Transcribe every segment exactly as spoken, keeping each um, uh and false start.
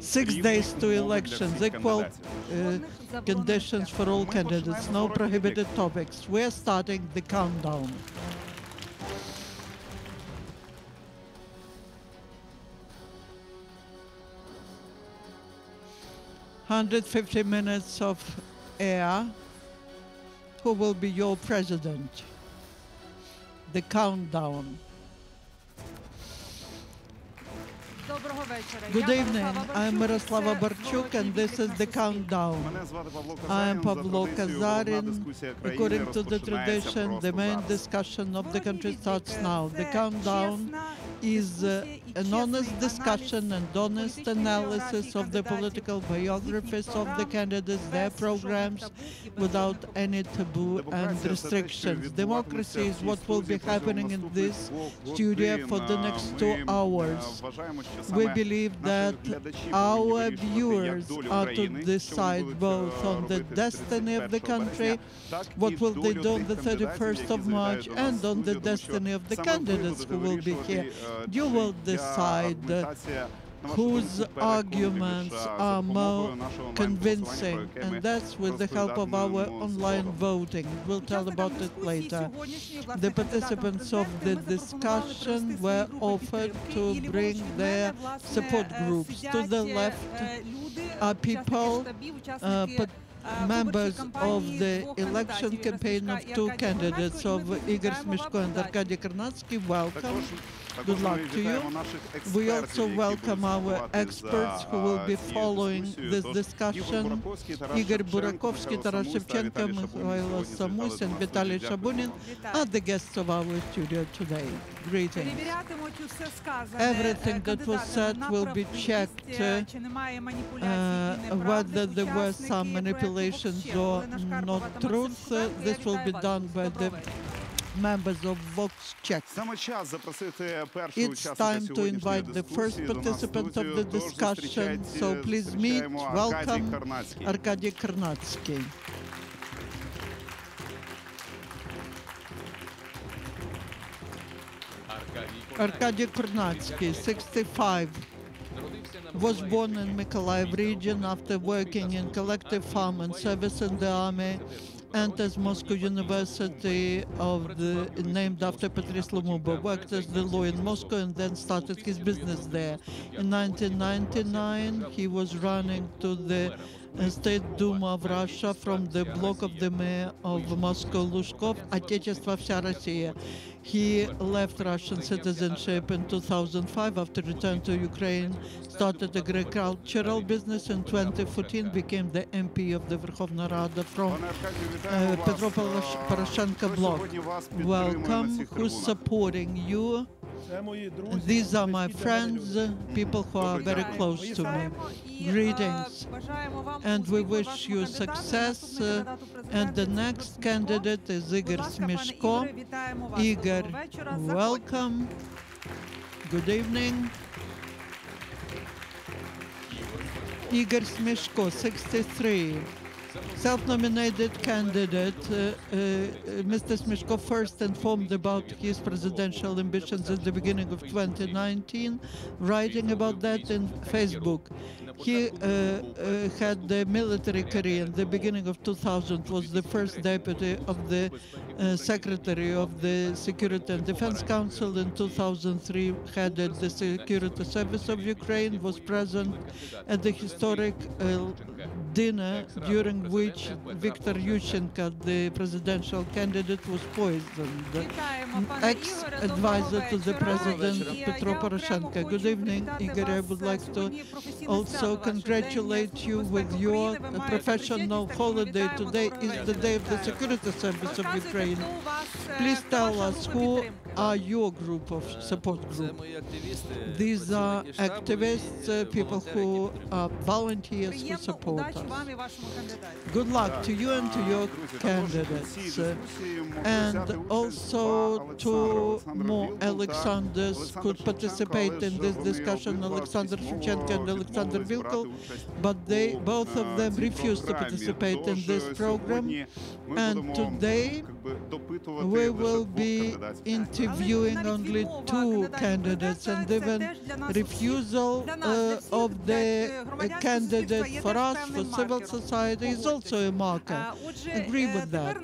Six days to elections, equal uh, conditions for all candidates, no prohibited topics. We're starting the countdown. one hundred fifty minutes of air. Who will be your president? The countdown. Good evening, I'm Myroslava Barchuk and this is the countdown. I am Pavlo Kazarin. According to the tradition, the main discussion of the country starts now. The countdown is uh, an honest discussion and honest analysis of the political biographies of the candidates, their programs, without any taboo and restrictions. Democracy is what will be happening in this studio for the next two hours. We believe that our viewers are to decide both on the destiny of the country, what will they do on the thirty-first of March, and on the destiny of the candidates who will be here. You will decide uh, whose arguments are more convincing, and that's with the help of our online voting. We'll tell about it later. The participants of the discussion were offered to bring their support groups. To the left are people uh, members of the election campaign of two candidates, of Ihor Smeshko and Arkadii Kornatskyi. Welcome. Good luck to you. We also welcome our experts who will be following this discussion. Ihor Burakovsky, Taras Shevchenko, Mykola Samus, and Vitaliy Shabunin are the guests of our studio today. Greetings. Everything that was said will be checked, uh, uh, whether there were some manipulations or not truth. Uh, this will be done by the members of VoxCheck. It's time to invite the first participant of the discussion, so please meet, welcome, Arkadii Kornatskyi. Arkadii Kornatskyi, sixty-five, was born in Mykolaiv region after working in collective farm and service in the army. Enters Moscow University, of the, named after Patrice Lumumba, worked as the lawyer in Moscow and then started his business there. In nineteen ninety-nine, he was running to the State Duma of Russia from the block of the mayor of Moscow, Luzhkov, Otechestvo Vsya Rossiya. He left Russian citizenship in two thousand five after return to Ukraine, started agricultural business. In twenty fourteen, became the M P of the Verkhovna Rada from uh, Petro Poroshenko bloc. Welcome. Who's supporting you? These are my friends, people who are very close to me. Greetings. And we wish you success. Uh, and the next candidate is Ihor Smeshko. Ihor, welcome. Good evening. Ihor Smeshko, sixty-three. Self-nominated candidate, uh, uh, Mister Smeshko first informed about his presidential ambitions at the beginning of twenty nineteen, writing about that in Facebook. He uh, uh, had the military career. In the beginning of two thousand, was the first deputy of the uh, secretary of the Security and Defense Council. In two thousand three, headed the Security Service of Ukraine, was present at the historic uh, dinner during which Viktor Yushchenko, the presidential candidate, was poisoned. Ex-advisor to the president, Petro Poroshenko. Good evening, Ihor. I would like to also So congratulate you with your professional holiday. Today is the day of the Security Service of Ukraine. Please tell us, who are your group of support group? These are activists, uh, people who are volunteers who support us. Good luck to you and to your candidates. Uh, and also to more Alexanders could participate in this discussion, Alexander Shevchenko and Alexander Vilkov. But they, both of them, refused to participate in this program, and today we will be interviewing reviewing only two candidates, and even refusal uh, of the uh, candidate for us, for civil society, is also a marker. Agree with that.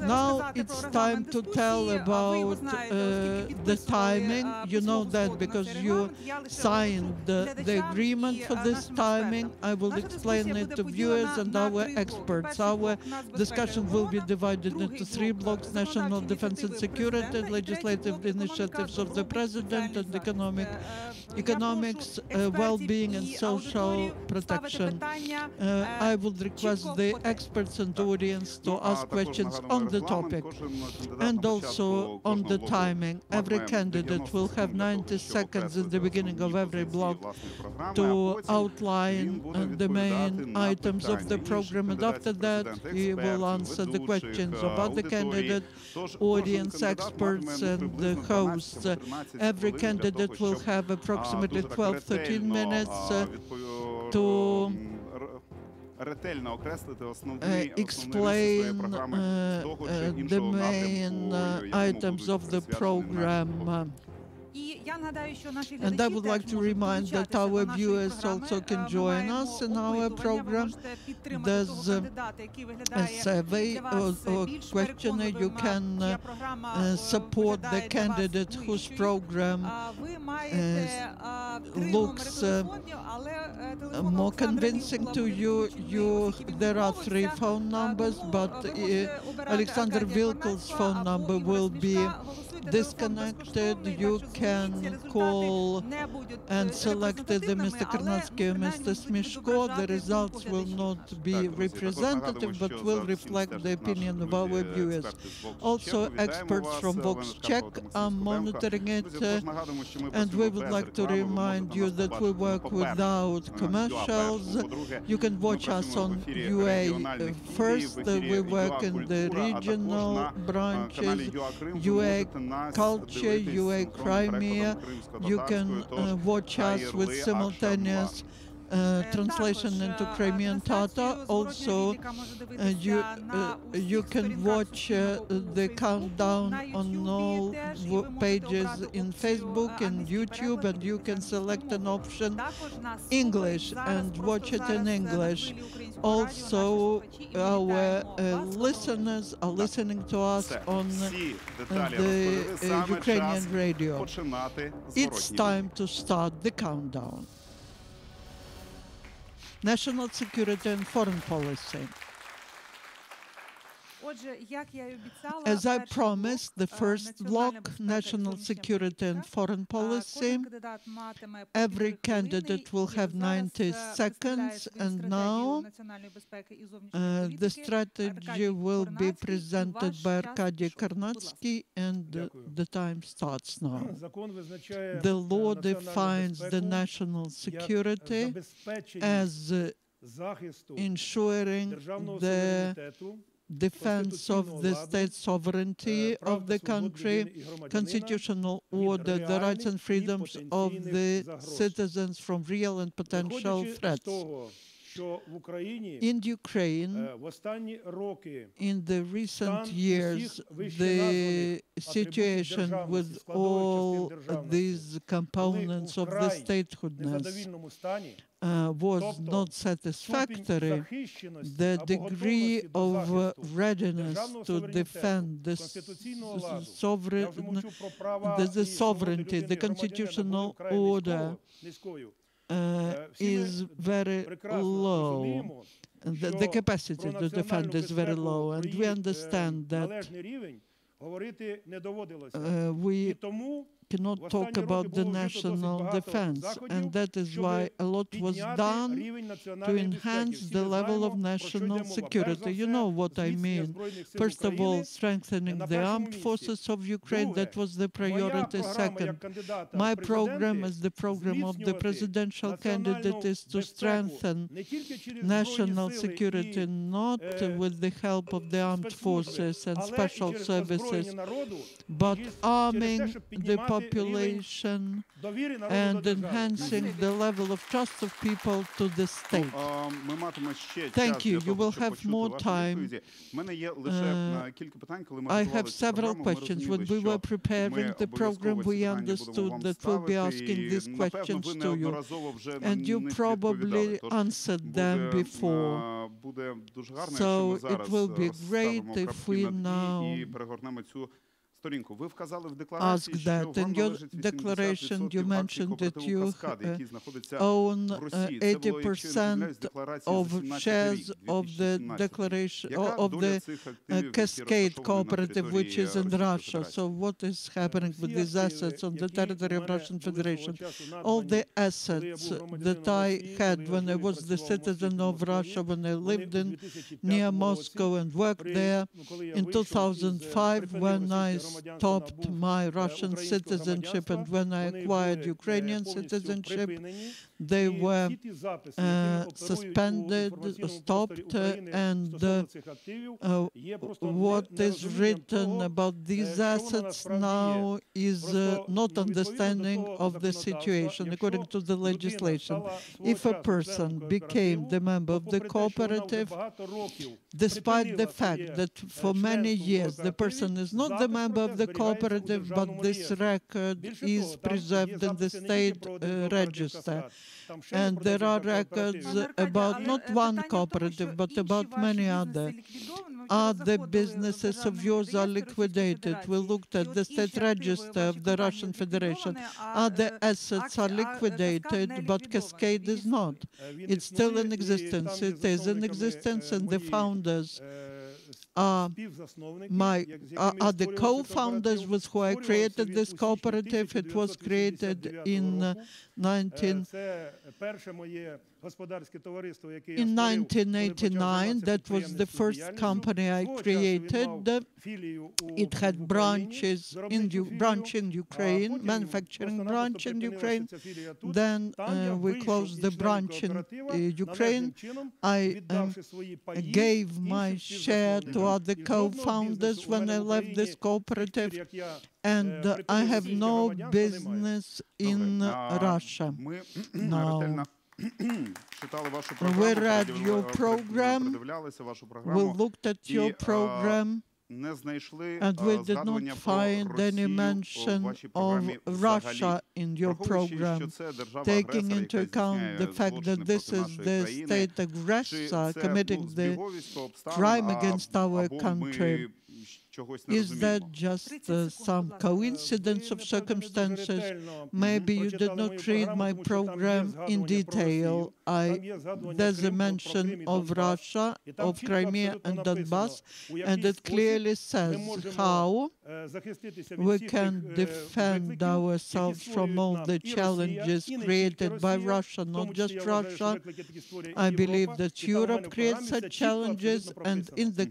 Now it's time to tell about uh, the timing. You know that because you signed the, the agreement for this timing. I will explain it to viewers and our experts. Our discussion will be divided into three blocks: national defense and security, legislative initiatives of the president, and economic, economics, uh, well-being, and social protection. Uh, I would request the experts and audience to ask questions on the topic and also on the timing. Every candidate will have ninety seconds in the beginning of every block to outline uh, the main items of the program, and after that he will answer the questions about the candidate, audience, experts, and the hosts. Uh, every candidate will have approximately twelve to thirteen minutes uh, to Uh, explain uh, uh, the main uh, items of the program. Uh, And I would like to remind that our viewers also can join us in our program. There's a, a survey or, or questionnaire. You can uh, uh, support the candidate whose program uh, looks uh, more convincing to you. you. There are three phone numbers, but uh, Alexander Vilkov's phone number will be disconnected. You can call and select the Mister Kornatskyi and Mister Smeshko. The results will not be representative, but will reflect the opinion of our viewers. Also, experts from VoxCheck are monitoring it, uh, and we would like to remind you that we work without commercials. You can watch us on U A First. Uh, we work in the regional branches, U A Culture, U A Crimea. You can uh, watch us with simultaneous Uh, translation into Crimean Tatar. Also, uh, you uh, you can watch uh, the countdown on all pages in Facebook and YouTube, and you can select an option English and watch it in English. Also, our uh, listeners are listening to us on uh, the uh, Ukrainian radio. It's time to start the countdown. National security and foreign policy. As I promised, the first block, national security and foreign policy, every candidate will have ninety seconds, and now uh, the strategy will be presented by Arkadii Kornatskyi, and uh, the time starts now. The law defines the national security as uh, ensuring the defense of the state sovereignty of the country, constitutional order, the rights and freedoms of the citizens from real and potential threats. In Ukraine, in the recent years, the situation with all these components of the statehoodness Uh, was not satisfactory. The degree of uh, readiness to defend the sovereign, the, the sovereignty, the constitutional order uh, is very low. The, the capacity to defend is very low, and we understand that uh, we cannot talk about the national defense, and that is why a lot was done to enhance the level of national security. You know what I mean. First of all, strengthening the armed forces of Ukraine, that was the priority. Second, my program, as the program of the presidential candidate, is to strengthen national security, not with the help of the armed forces and special services, but arming the population and enhancing the level of trust of people to the state. Thank you. You will have more time. Uh, I have several questions. When we were preparing the program, we understood that we'll be asking these questions to you, and you probably answered them before. So it will be great if we now ask that. In your declaration, you mentioned that you uh, own eighty percent uh, of shares of the declaration of the uh, Cascade Cooperative, which is in Russia. So, what is happening with these assets on the territory of Russian Federation? All the assets that I had when I was the citizen of Russia, when I lived in near Moscow and worked there, in two thousand five, when I stopped my Russian citizenship, and when I acquired Ukrainian citizenship, they were uh, suspended, stopped, uh, and uh, uh, what is written about these assets now is uh, not understanding of the situation. According to the legislation, if a person became the member of the cooperative, despite the fact that for many years the person is not the member of the cooperative, but this record is preserved in the state uh, register. And there are records about not one cooperative, but about many other. Are the businesses of yours are liquidated? We looked at the state register of the Russian Federation. Are the assets are liquidated, but Cascade is not. It's still in existence. It is in existence, and the founders Uh, my, uh, are the co-founders with who I created this cooperative. It was created in uh, nineteen eighty-nine. That was the first company I created. It had branches in, branch in Ukraine, manufacturing branch in Ukraine. Then uh, we closed the branch in uh, Ukraine. I um, gave my share to other co-founders when I left this cooperative, and uh, I have no business in uh, Russia now. We read your program, we looked at your program, and we did not find any mention of Russia in your program, taking into account the fact that this is the state aggressor committing the crime against our country. Is that just uh, some coincidence of circumstances? Maybe you did not read my program in detail. I, there's a mention of Russia, of Crimea and Donbass, and it clearly says how we can defend ourselves from all the challenges created by Russia, not just Russia. I believe that Europe creates such challenges, and in the,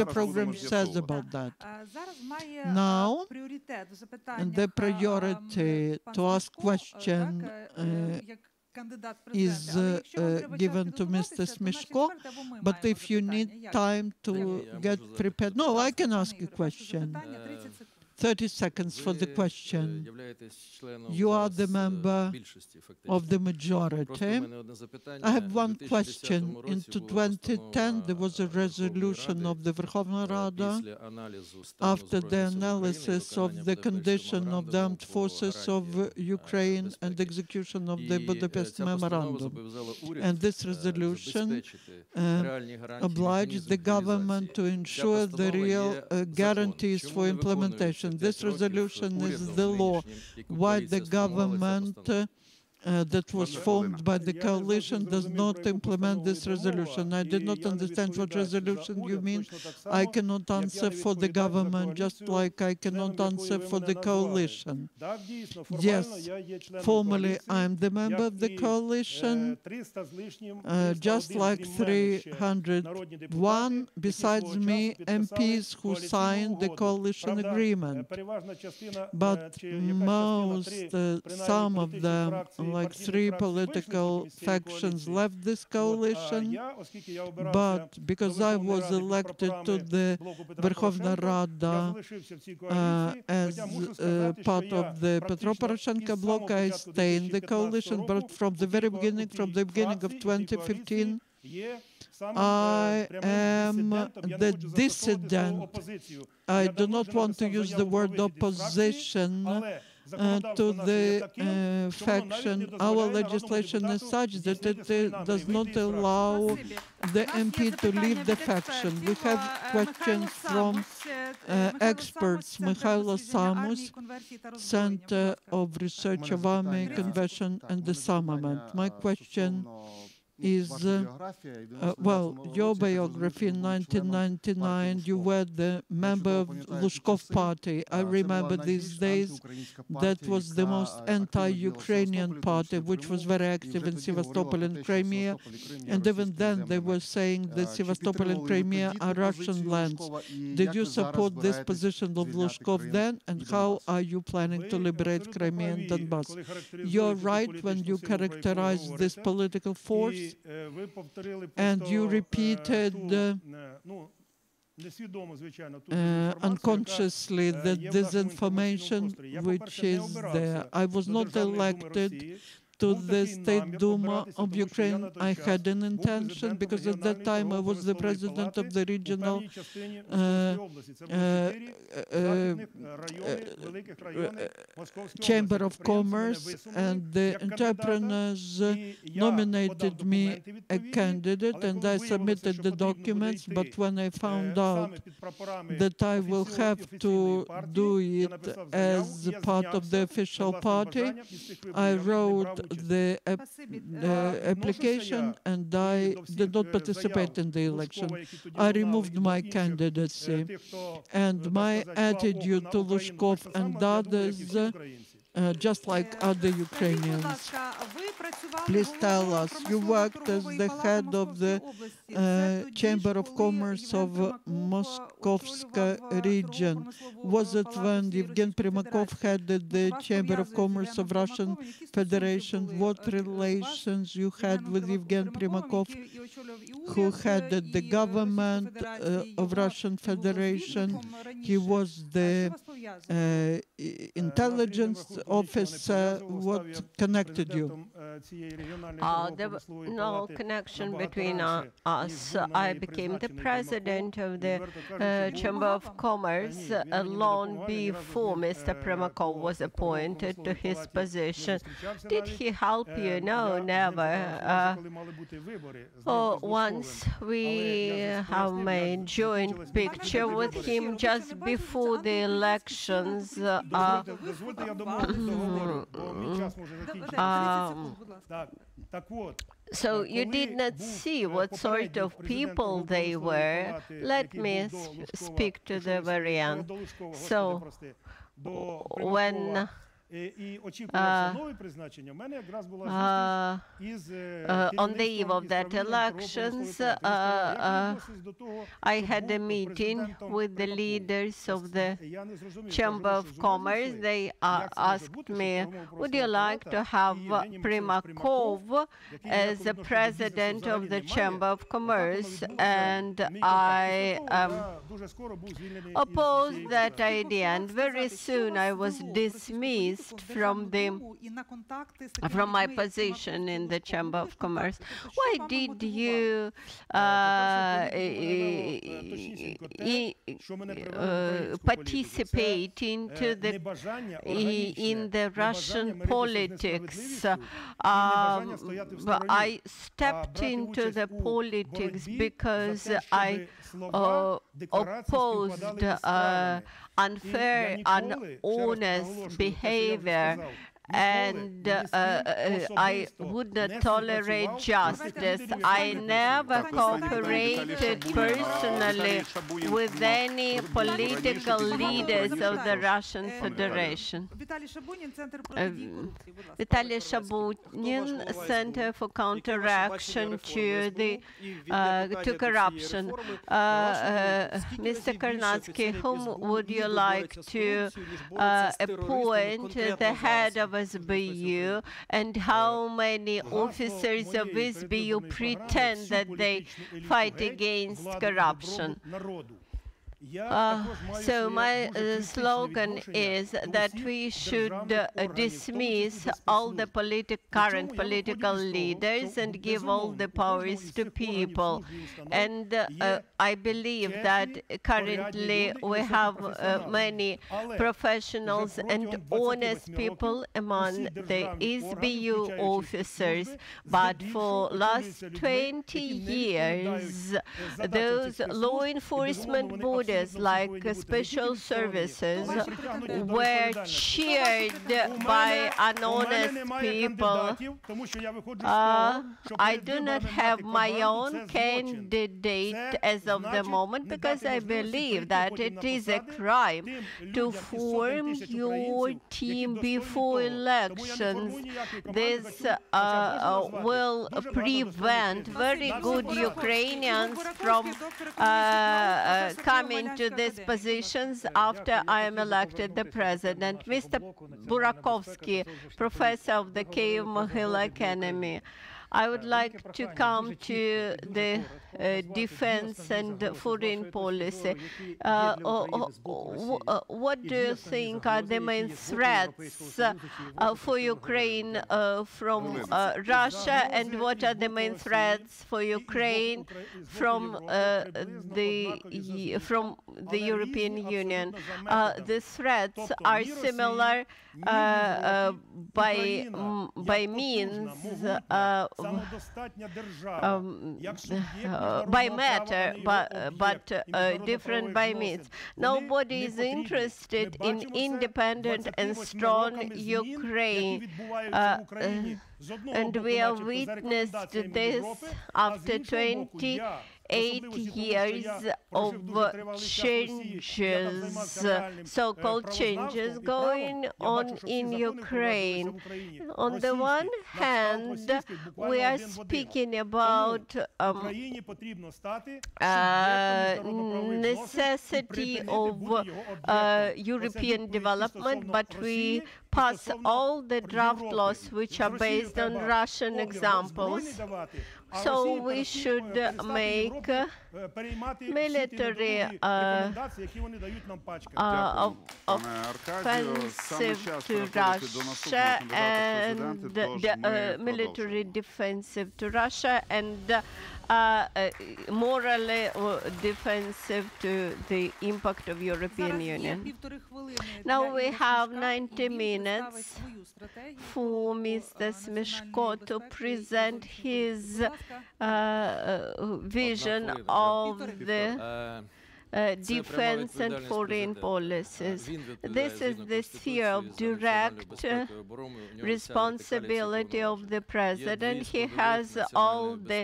the program says about that. Now, the priority to ask question uh, is uh, uh, given to Mister Smeshko, but if you need time to get prepared... No, I can ask a question. thirty seconds for the question. You are the member of the majority. I have one question. In twenty ten, there was a resolution of the Verkhovna Rada after the analysis of the condition of the armed forces of Ukraine and execution of the Budapest Memorandum. And this resolution uh, obliged the government to ensure the real uh, guarantees for implementation. This resolution is the law. Why the government uh, uh, that was formed by the coalition does not implement this resolution? I did not understand what resolution you mean. I cannot answer for the government, just like I cannot answer for the coalition. Yes, formally I am the member of the coalition, uh, just like three hundred one besides me M Ps who signed the coalition agreement. But most, uh, some of them like three political factions left this coalition, but because I was elected to the Verkhovna Rada uh, as uh, part of the Petro Poroshenko bloc, I stay in the coalition, but from the very beginning, from the beginning of twenty fifteen, I am the dissident. I do not want to use the word opposition uh, to the uh, faction. Our legislation is such that it uh, does not allow the M P to leave the faction. We have questions from uh, experts. Mykola Samus, Center of Research of Army Conversion and Disarmament. My question is, uh, uh, well, your biography in nineteen ninety-nine, you were the member of Luzhkov party. I remember these days that was the most anti-Ukrainian party, which was very active in Sevastopol and Crimea. And even then, they were saying that Sevastopol and Crimea are Russian lands. Did you support this position of Luzhkov then? And how are you planning to liberate Crimea and Donbass? You're right when you characterize this political force, and you repeated uh, uh, unconsciously the disinformation which is there. I was not elected to the State Duma of Ukraine. I had an intention, because at that time I was the president of the regional uh, uh, uh, uh, Chamber of Commerce, and the entrepreneurs nominated me a candidate, and I submitted the documents, but when I found out that I will have to do it as part of the official party, I wrote the ap uh, application, and I did not participate in the election. I removed my candidacy, and my attitude to Luzhkov and others, uh, uh, just like other Ukrainians. Please tell us, you worked as the head of the uh, Chamber of Commerce of Moskovska region. Was it when Evgeny Primakov headed the Chamber of Commerce of Russian Federation? What relations you had with Evgeny Primakov, who headed the government uh, of Russian Federation? He was the uh, intelligence officer. What connected you? Uh, there was no connection between uh, us. I became the president of the uh, Chamber of Commerce uh, long before Mister Primakov was appointed to his position. Did he help you? No, never. Uh, oh, once we have made joint picture with him just before the elections. Uh, uh, um, So you did not see what sort of people they were. Let me sp speak to the variant. So when Uh, uh, uh, on the eve of that elections, uh, uh, I had a meeting with the leaders of the Chamber of Commerce. They uh, asked me, would you like to have Primakov as the president of the Chamber of Commerce? And I um, opposed that idea, and very soon I was dismissed from the from my position in the Chamber of Commerce. Why did you uh, uh, participate into the in the Russian politics? Uh, I stepped into the politics because I uh, opposed Uh, unfair, unhonest behavior, and uh, uh, I would not tolerate justice. I never cooperated personally with any political leaders of the Russian Federation. Uh, Vitaliy Shabunin, Center for Counteraction to the uh, to Corruption. Uh, uh, Mister Kornatskyi, whom would you like to uh, appoint the head of a members B U, and how many officers of this B U pretend that they fight against corruption. Uh, so my uh, slogan is that we should uh, dismiss all the politic, current political leaders and give all the powers to people. And uh, uh, I believe that currently we have uh, many professionals and honest people among the S B U officers. But for last twenty years, those law enforcement bodies like uh, special services were cheered by honest people. Uh, I do not have my own candidate as of the moment because I believe that it is a crime to form your team before elections. This uh, uh, will prevent very good Ukrainians from uh, uh, coming into these positions after I am elected the president. Mister Burakovsky, professor of the Kiev Mohyla Academy, I would like to come to the uh, defense and foreign policy. Uh, what do you think are the main threats uh, for Ukraine uh, from uh, Russia, and what are the main threats for Ukraine from uh, the from the European Union? Uh, the threats are similar uh, uh, by by means. Uh, Um, uh, by matter, but, uh, but uh, different by means. Nobody is interested in independent and strong Ukraine. Uh, and we have witnessed this after twenty-eight years of changes, so-called changes going on in Ukraine. On the one hand, we are speaking about um, uh, necessity of uh, European development, but we pass all the draft laws which are based on Russian examples. So we should make uh, military uh, uh, offensive to Russia and uh, military defensive to Russia and uh, uh, morally defensive to the impact of European Union. Now we have ninety minutes for Mister Smeshko to present his Uh, vision of the uh, defense and foreign policies. This is the sphere of direct uh, responsibility of the president. He has all the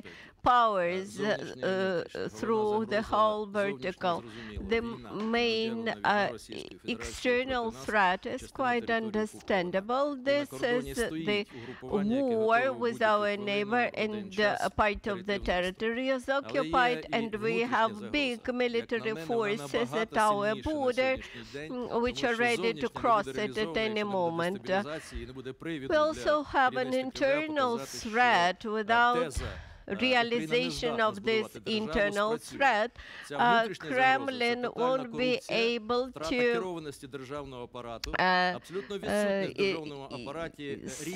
powers uh, through the whole vertical. The main uh, external threat is quite understandable. This is the war with our neighbor, and uh, part of the territory is occupied, and we have big military forces at our border, which are ready to cross it at any moment. Uh, we also have an internal threat without realization of this internal threat, uh, Kremlin won't be able to uh, uh,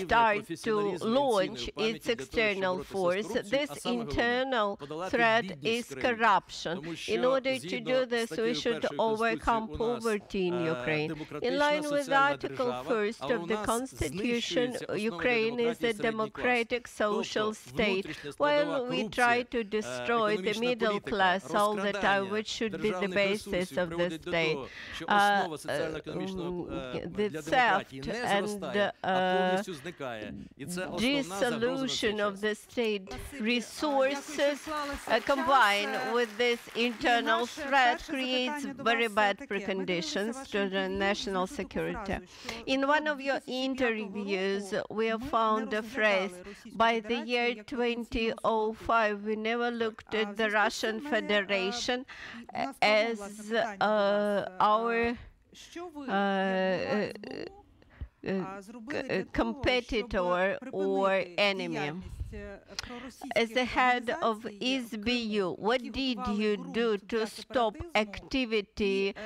start to launch its external force. This internal threat is corruption. In order to do this, we should overcome poverty in Ukraine. In line with Article first of the Constitution, Ukraine is a democratic social state. Well, we try to destroy the middle class all the time, which should be the basis of the state. Uh, uh, the theft and uh, dissolution of the state resources uh, combined with this internal threat creates very bad preconditions to the national security. In one of your interviews, we have found a phrase, by the year twenty oh five, we never looked at the Russian Federation as uh, our uh, uh, competitor or enemy. As the head of I S B U, what did you do to stop activity,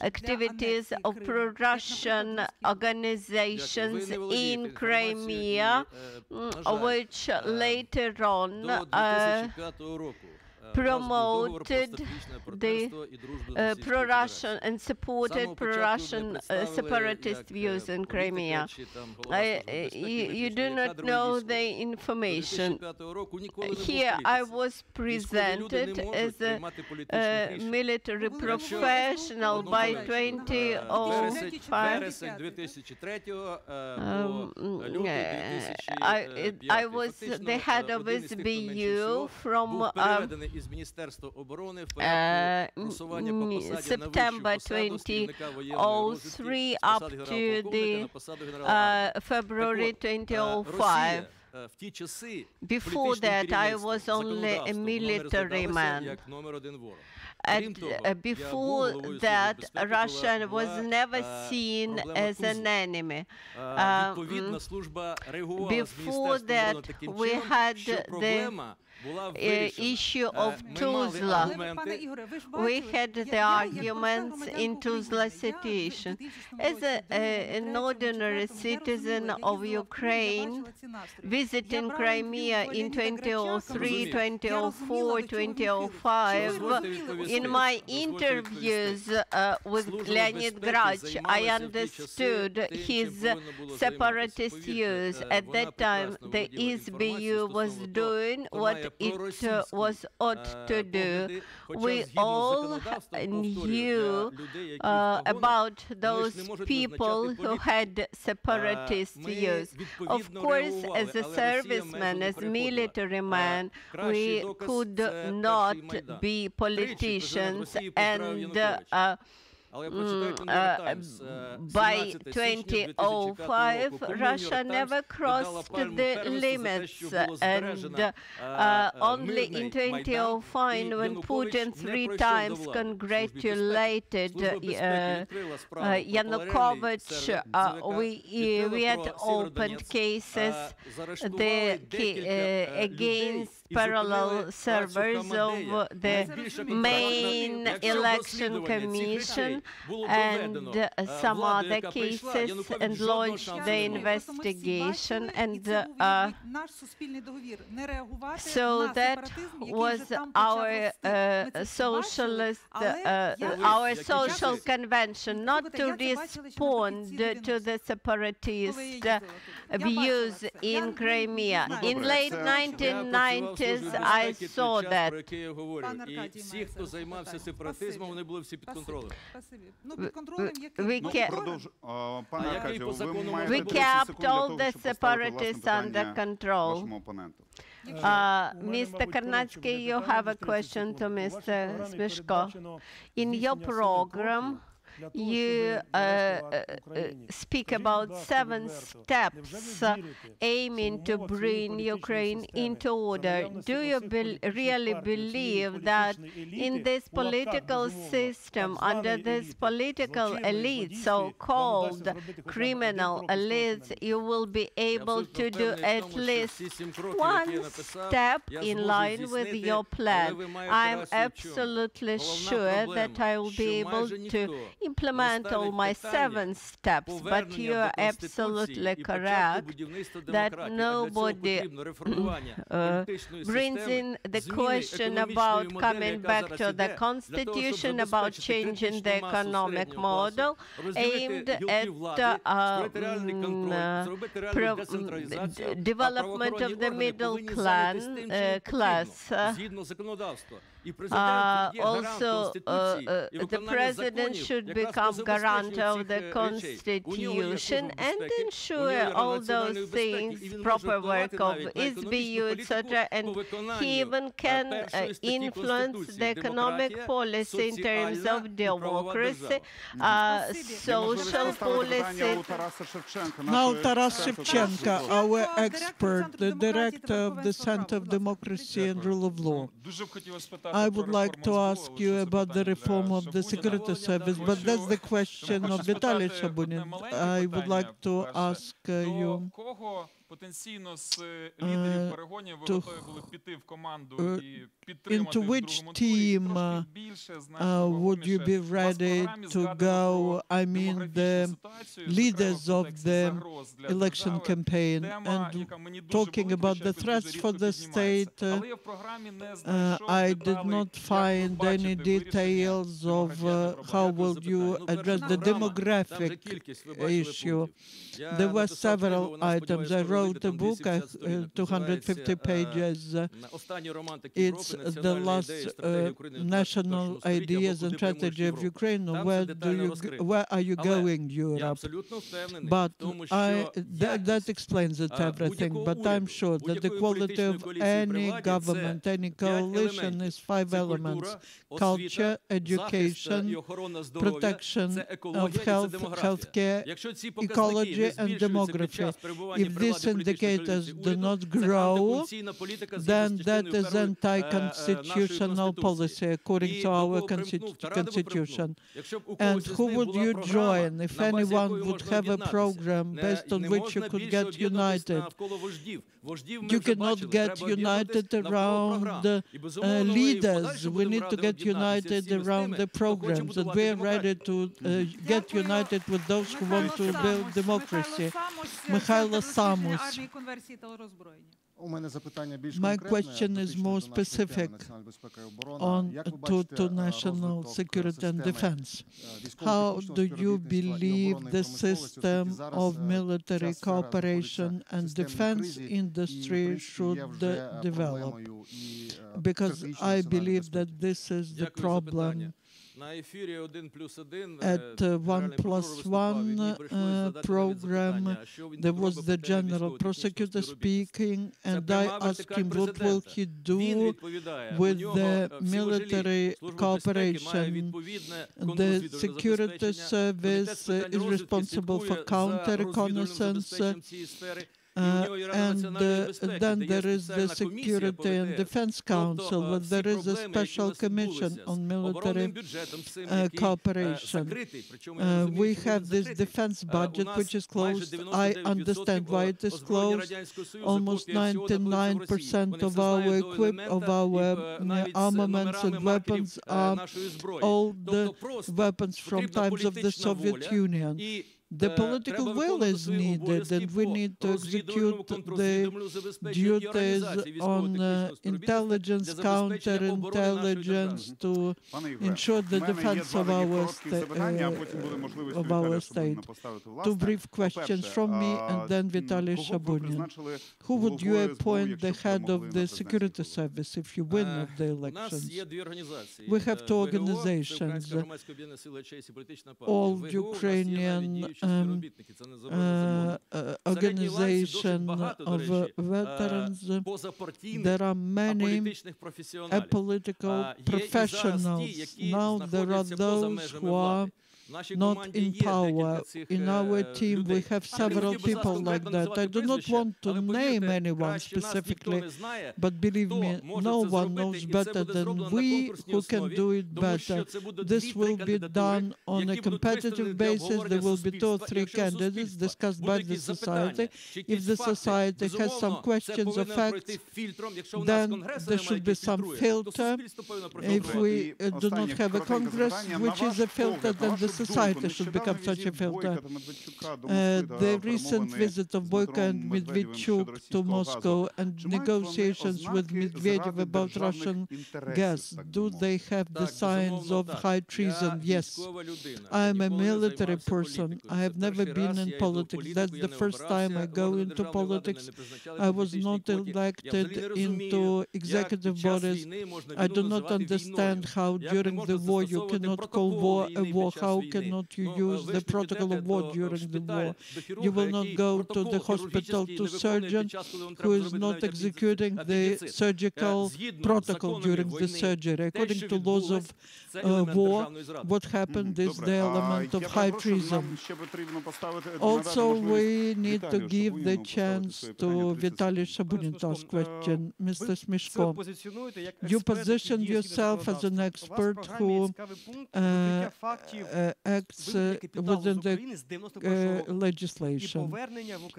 activities of pro-Russian organizations in Crimea, which later on uh, promoted the uh, pro-Russian and supported pro-Russian uh, separatist views in Crimea? I, uh, you, you do not know the information. Here I was presented as a uh, military professional by two thousand five. Um, I, I was the head of S B U from uh, Uh, September twenty oh three up to the uh, February twenty oh five. Before that, I was only a military man. And uh, before that, Russia was never seen as an enemy. Uh, before that, we had the Uh, issue of Tuzla. We had the arguments in Tuzla situation. As a, a, an ordinary citizen of Ukraine, visiting Crimea in twenty oh three, twenty oh four, twenty oh five, in my interviews uh, with Leonid Kuchma, I understood his separatist views. At that time, the I S B U was doing what it uh, was ought to do. We all knew uh, about those people who had separatist views. Of course, as a serviceman, as a military man, we could not be politicians, and uh, uh, Mm, uh, by twenty oh five, Russia never crossed the limits, and uh, uh, only in twenty oh five, when Putin three times congratulated uh, uh, Yanukovych, uh, we, uh, we had opened cases the, uh, against parallel servers of the main election commission and uh, some other cases, and launched the investigation. And uh, uh, so that was our uh, socialist, uh, our social convention, not to respond to the separatist uh, views in Crimea. In late nineteen ninety. I saw that. We, ke we kept all the separatists under control. Uh, Mister Kornatskyi, you have a question to Mister Smeshko. In your program, you uh, uh, speak about seven steps uh, aiming to bring Ukraine into order. Do you be really believe that in this political system, under this political elite, so-called criminal elites, you will be able to do at least one step in line with your plan? I'm absolutely sure that I will be able to implement all my seven steps, but you are absolutely correct that nobody uh, brings in the question about coming back to the constitution, about changing the economic model, aimed at uh, uh, uh, development of the middle clan, uh, class. Uh, Uh, also, uh, uh, the president should become guarantor of the Constitution and ensure all those things, proper work of I S B U, et cetera. And he even can uh, influence the economic policy in terms of democracy, uh, social policy. Now, Taras Shevchenko, our expert, the director of the Center of Democracy and Rule of Law. I would like to ask you about the reform of the security service, but that's the question of Vitaliy Shabunin. I would like to ask uh, you uh, to, uh, into which team uh, uh, would you be ready to go, I mean the leaders of the election campaign, and talking about the threats for the state, uh, uh, I did not find any details of uh, how will you address the demographic issue. There were several items. I wrote a book, uh, two hundred fifty pages. Uh, it's the last uh, national ideas and strategy of Ukraine. Where do you, where are you going, Europe? But I, that, that explains it everything. But I'm sure that the quality of any government, any coalition, is five elements: culture, education, protection of health, healthcare, ecology, and demography. If these indicators do not grow, then that is anti-constitutional policy, according to our constitution. And who would you join if anyone would have a program based on which you could get united? You cannot get united around uh, leaders. We need to get united around the programs, and we are ready to uh, get united with those who want to build democracy. Mykola Samus. My question is more specific on to, to national security and defense. How do you believe the system of military cooperation and defense industry should develop? Because I believe that this is the problem. At uh, one plus one uh, program, there was the general prosecutor speaking, and I asked him what will he do with the military cooperation. The security service uh, is responsible for counter-reconnaissance, uh, Uh, and uh, then there is the Security and Defense Council, where there is a special commission on military uh, cooperation. Uh, we have this defense budget, which is closed. I understand why it is closed. Almost ninety-nine percent of our equip, of our uh, armaments and weapons are old weapons from times of the Soviet Union. The political will is needed, and we need to execute the duties on uh, intelligence, counterintelligence, to ensure the defense of our, uh, of our state. Two brief questions from me, and then Vitaliy Shabunin. Who would you appoint the head of the security service if you win at the elections? We have two organizations, all Ukrainian Um, uh, uh, organization of uh, veterans. There are many apolitical professionals. Now there are those who are not in power. In our team, we have several people like that. I do not want to name anyone specifically, but believe me, no one knows better than we who can do it better. This will be done on a competitive basis. There will be two or three candidates discussed by the society. If the society has some questions or facts, then there should be some filter. If we uh, do not have a Congress, which is a filter, then the society should become such a filter. Uh, the recent visit of Boyko and Medvedchuk to Moscow and negotiations with Medvedev about Russian gas, do they have the signs of high treason? Yes. I am a military person. I have never been in politics. That's the first time I go into politics. I was not elected into executive bodies. I do not understand how during the war you cannot call war a war, how cannot you use the protocol of war during the war? You will not go to the hospital to surgeon who is not executing the surgical protocol during the surgery. According to laws of uh, war, what happened is the element of high treason. Also, we need to give the chance to Vitaliy Shabunin to ask question. Mister Smeshko, you position yourself as an expert who uh, uh, acts uh, within the uh, legislation.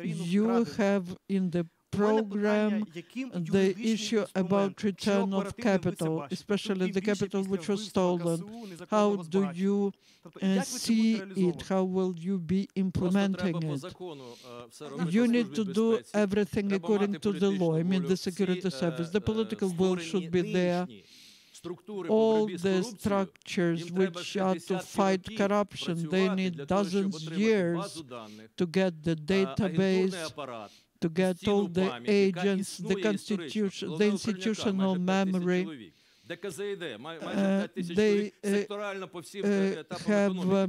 You have in the program the issue about return of capital, especially the capital which was stolen. How do you uh, see it? How will you be implementing it? You need to do everything according to the law, I mean the security service. The political will should be there. All the structures which are to fight corruption, they need dozens of years to get the database, to get all the agents, the constitution, the institutional memory. Uh, they uh, have... Uh,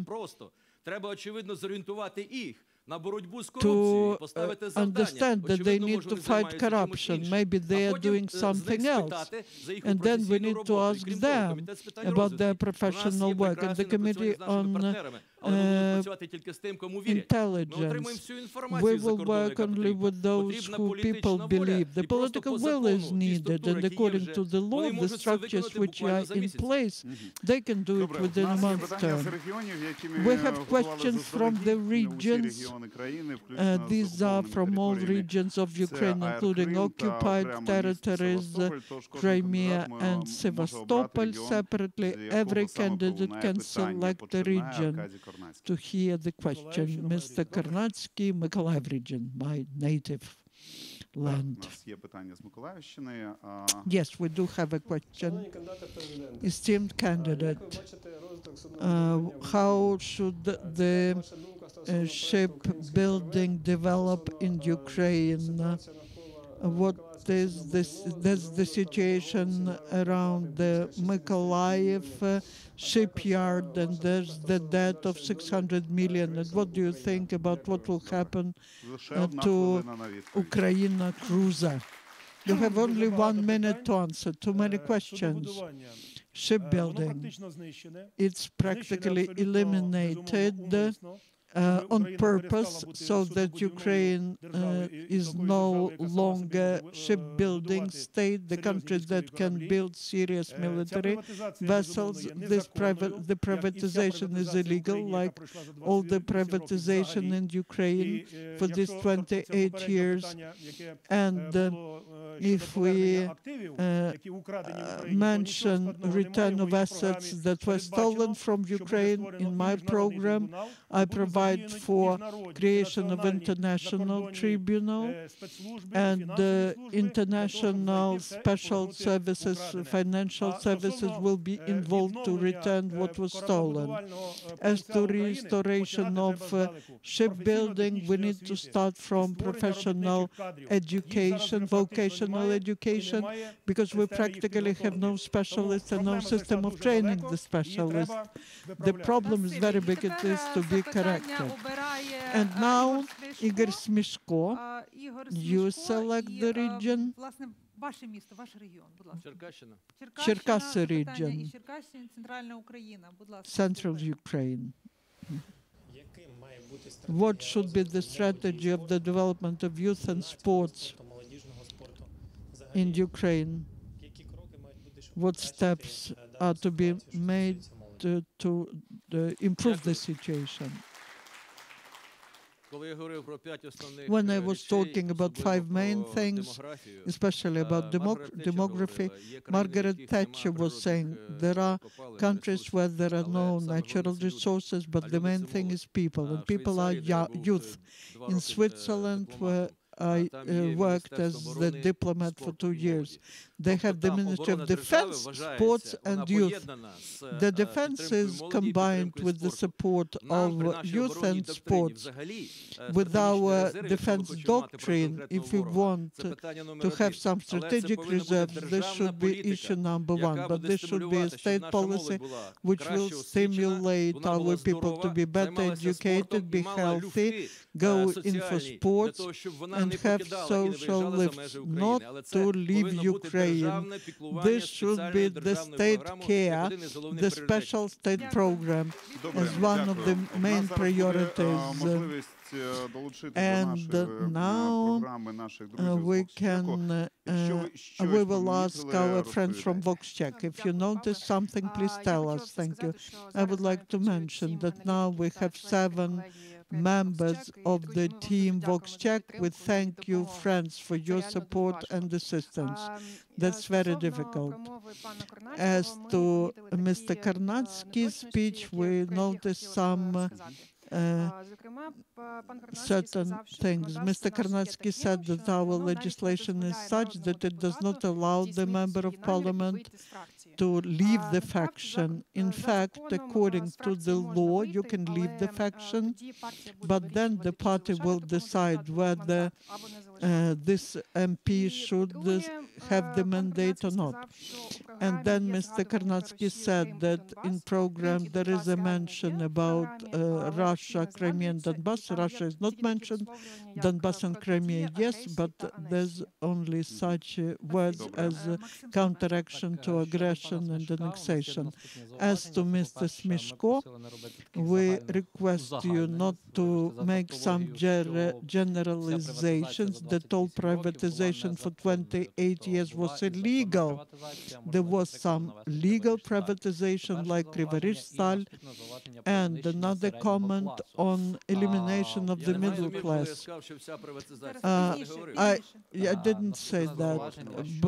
to uh, understand that they need to fight corruption. Maybe they are doing something else. And then we need to ask them about their professional work. And the Committee on uh, Intelligence, we will work only with those who people believe. The political will is needed, and according to the law, the structures which are in place, they can do it within a month's term. We have questions from the regions. Uh, these are from all regions of Ukraine, including occupied territories, uh, Crimea and Sevastopol. Separately, every candidate can select a region. To hear the question, Mister Kornatskyi, Mykolaiv region, my native land. Yes, we do have a question. Esteemed candidate, uh, how should the uh, shipbuilding develop in Ukraine? Uh, what is this, this the situation around the Mykolaiv uh, shipyard, and there's the debt of six hundred million. And what do you think about what will happen uh, to Ukraina Cruiser? You have only one minute to answer. Too many questions. Shipbuilding, it's practically eliminated uh, Uh, on purpose, so that Ukraine uh, is no longer shipbuilding state, the country that can build serious military vessels. This private, the privatization is illegal, like all the privatization in Ukraine for these twenty-eight years. And uh, if we uh, mention return of assets that were stolen from Ukraine, in my program, I provide for creation of international tribunal and uh, international special services, financial services will be involved to return what was stolen. As to restoration of uh, shipbuilding, we need to start from professional education, vocational education, because we practically have no specialists and no system of training the specialists. The problem is very big, it is to be correct. And now, Ihor Smeshko, you select the region. Ваше місто, ваш регіон, будь ласка. Черкащина. Черкащина, питання із Черкащини, Центральна Україна, будь ласка. Central Ukraine. What should be the strategy of the development of youth and sports in Ukraine? What steps are to be made to, to uh, improve the situation? When I was talking about five main things, especially about demog demography, Margaret Thatcher was saying there are countries where there are no natural resources, but the main thing is people, and people are youth. In Switzerland, where I uh, worked as the diplomat for two years. They have the Ministry of Defense, Sports and Youth. The defense is combined with the support of youth and sports. With our defense doctrine, if we want to have some strategic reserves, this should be issue number one. But this should be a state policy which will stimulate our people to be better educated, be healthy, go in for sports, and have social lifts, not to leave Ukraine. This should be the state care, the special state program, as one of the main priorities. And uh, now uh, we can, uh, uh, we will ask our friends from VoxCheck. If you notice something, please tell us. Thank you. I would like to mention that now we have seven members of the team VoxCheck. We thank you, friends, for your support and assistance. That's very difficult. As to Mister Kornatskyi's speech, we noticed some uh, Uh, certain things. Mister Kornatskyi said that our legislation is such that it does not allow the member of parliament to leave the faction. In fact, according to the law, you can leave the faction, but then the party will decide whether uh, this M P should uh, have the mandate or not. And then Mister Kornatskyi said that in program there is a mention about uh, Russia, Crimea and Donbass. Russia is not mentioned, Donbass and Crimea, yes, but there's only such uh, words as uh, counteraction to aggression and annexation. As to Mister Smeshko, we request you not to make some generalizations. The toll privatization for twenty-eight years was illegal. There was some legal privatization like Riverishtal, and another comment on elimination of the middle class. Uh, I, I didn't say that,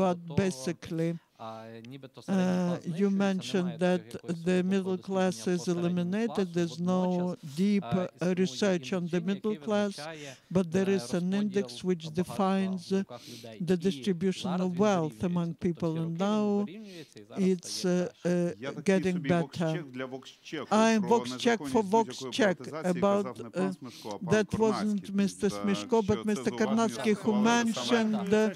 but basically, Uh, you mentioned that the middle class is eliminated. There's no deep uh, research on the middle class, but there is an index which defines uh, the distribution of wealth among people, and now it's uh, uh, getting better. I'm VoxCheck for VoxCheck about uh, that wasn't Mister Smeshko, but Mister Kornatskyi who mentioned uh,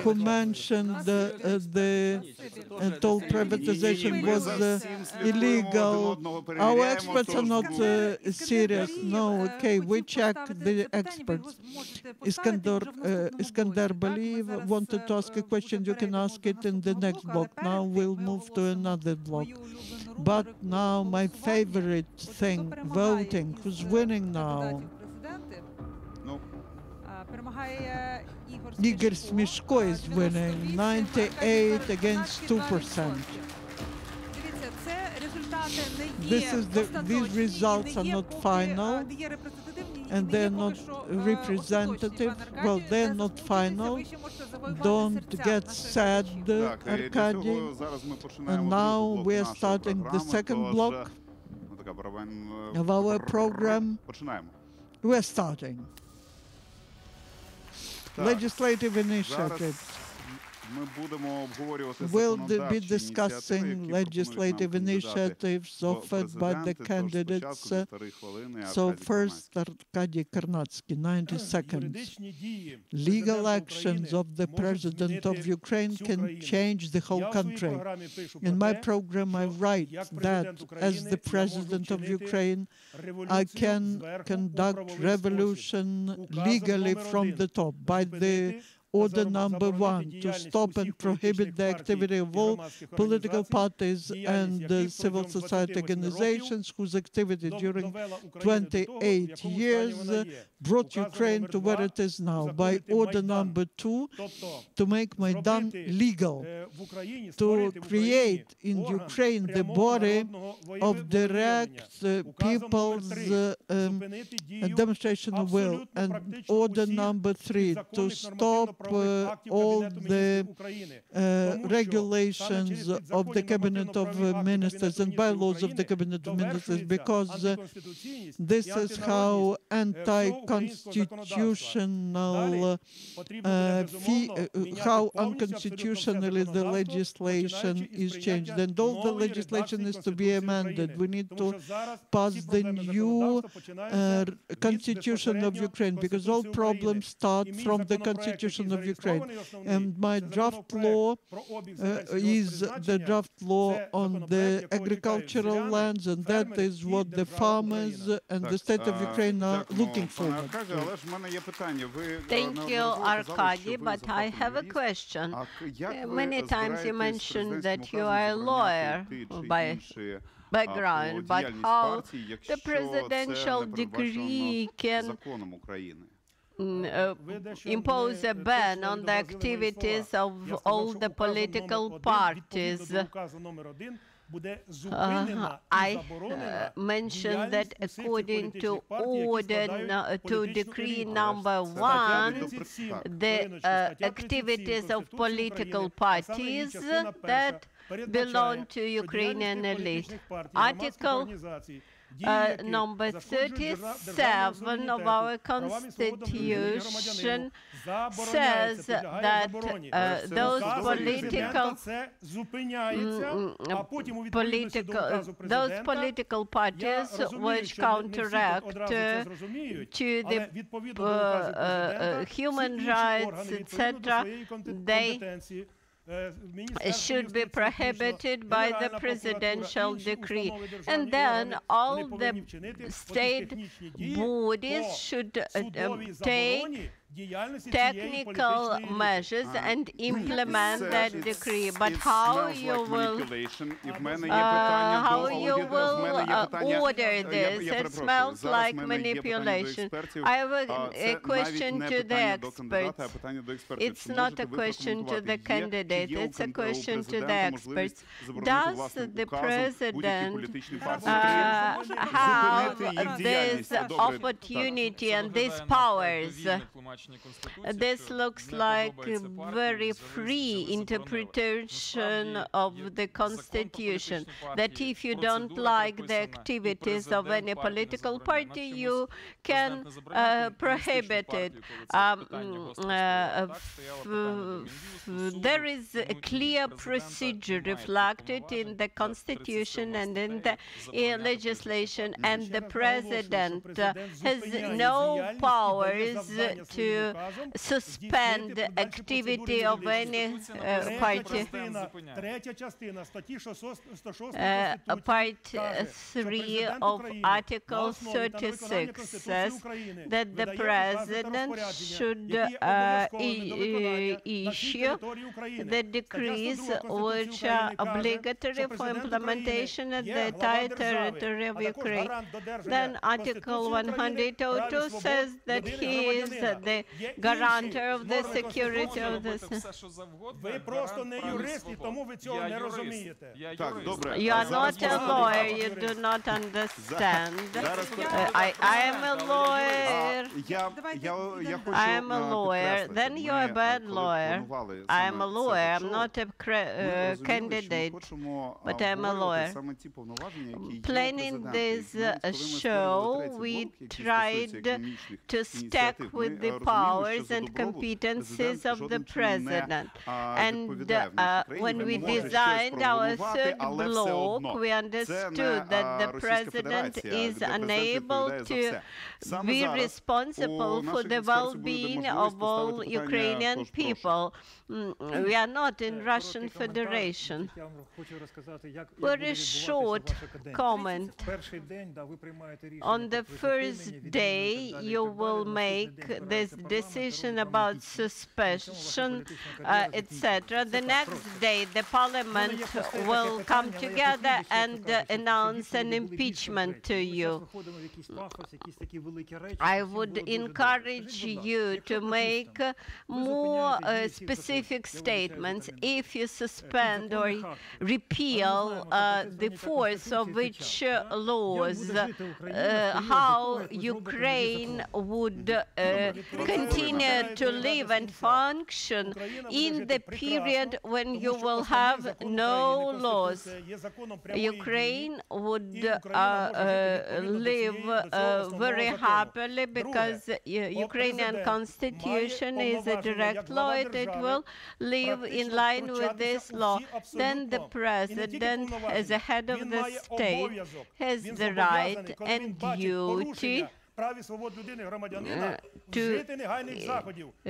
who mentioned uh, uh, the. Uh, toll privatization was uh, illegal. Our experts are not uh, serious. No, okay, we check the experts. Iskander, uh, Iskander Baliyev wanted to ask a question. You can ask it in the next block. Now we'll move to another block. But now my favorite thing, voting. Who's winning now? Ihor Smeshko is winning, ninety-eight against two percent. This is the, these results are not final, and they're not representative. Well, they're not final. Don't get sad, Arkadii. And now we're starting the second block of our program. We're starting. Legislative initiatives. We'll be discussing legislative initiatives offered by the candidates. Uh, so first, Arkadii Kornatskyi, ninety seconds. Legal actions of the president of Ukraine can change the whole country. In my program, I write that as the president of Ukraine, I can conduct revolution legally from the top by the Order number one, to stop and prohibit the activity of all political parties and uh, civil society organizations whose activity during twenty-eight years uh, brought Ukraine to where it is now. By order number two, to make Maidan legal, to create in Ukraine the body of direct uh, people's uh, um, demonstration of will. And order number three, to stop uh, all the uh, regulations of the Cabinet of uh, Ministers and bylaws of the Cabinet of Ministers, because uh, this is how anti-constitutional, uh, fee, uh, how unconstitutionally the legislation is changed. And all the legislation is to be amended. We need to pass the new uh, Constitution of Ukraine, because all problems start from the Constitution of Ukraine. And my draft law uh, is the draft law on the agricultural lands, and that is what the farmers and the state of Ukraine are looking for. Thank you, Arkadii, but I have a question. Many times you mentioned that you are a lawyer by background, but how the presidential decree can Uh, impose a ban on the activities of all the political parties. Uh, I uh, mentioned that according to order no, to decree number one, the uh, activities of political parties that belong to Ukrainian elite. Article Uh, number thirty-seven of our Constitution says that uh, those political, mm, political, those political parties which counteract uh, to the uh, uh, human rights, et cetera, they should be prohibited by the presidential decree. And then all the state bodies should uh, take technical measures and implement that decree. But how you will, uh, how you will uh, order this? It smells like manipulation. I have a, a question to the experts. It's not a question to the candidates, it's a question to the experts. Does the president uh, have this opportunity and these powers? This looks like a very free interpretation of the Constitution, that if you don't like the activities of any political party, you can uh, prohibit it. Um, uh, there is a clear procedure reflected in the Constitution and in the in legislation, and the president uh, has no powers to suspend activity of any uh, party. Uh, part three of Article thirty-six says that the president should uh, e e issue the decrees which are obligatory for implementation at the entire territory of Ukraine. Then Article one hundred two says that he is the guarantor of the security of this. You are not a lawyer, you do not understand. Uh, I, I am a lawyer. I am a lawyer. Then you are a bad lawyer. I am a lawyer. I'm not a uh, candidate, but I am a lawyer. Planning this uh, show, we tried to stack with the powers and competencies of the president. And uh, when we designed our third block, we understood that the president is unable to be responsible for the well-being of all Ukrainian people. We are not in Russian Federation. Very short comment. On the first day, you will make this decision about suspension, uh, et cetera. The next day, the parliament will come together and uh, announce an impeachment to you. I would encourage you to make more uh, specific statements. If you suspend or repeal uh, the force of which uh, laws, uh, how Ukraine would uh, continue to live and function in the period when you will have no laws. Ukraine would uh, uh, live uh, very happily because uh, Ukrainian constitution is a direct law, and it will live in line with this law. Then the president, as a head of the state, has the right and duty Uh, to uh,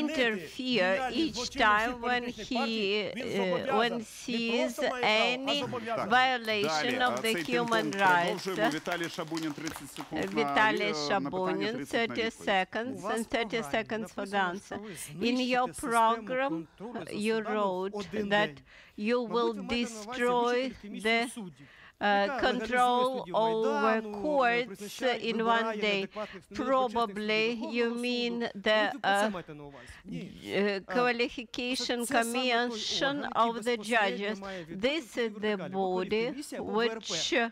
interfere each time when he uh, when sees any violation of the human rights. Vitaliy Shabunin, thirty seconds, and thirty seconds for the answer. In your program, you wrote that you will destroy the Uh, control over courts uh, in one day. Probably you mean the uh, uh, qualification commission of the judges. This is the body which uh,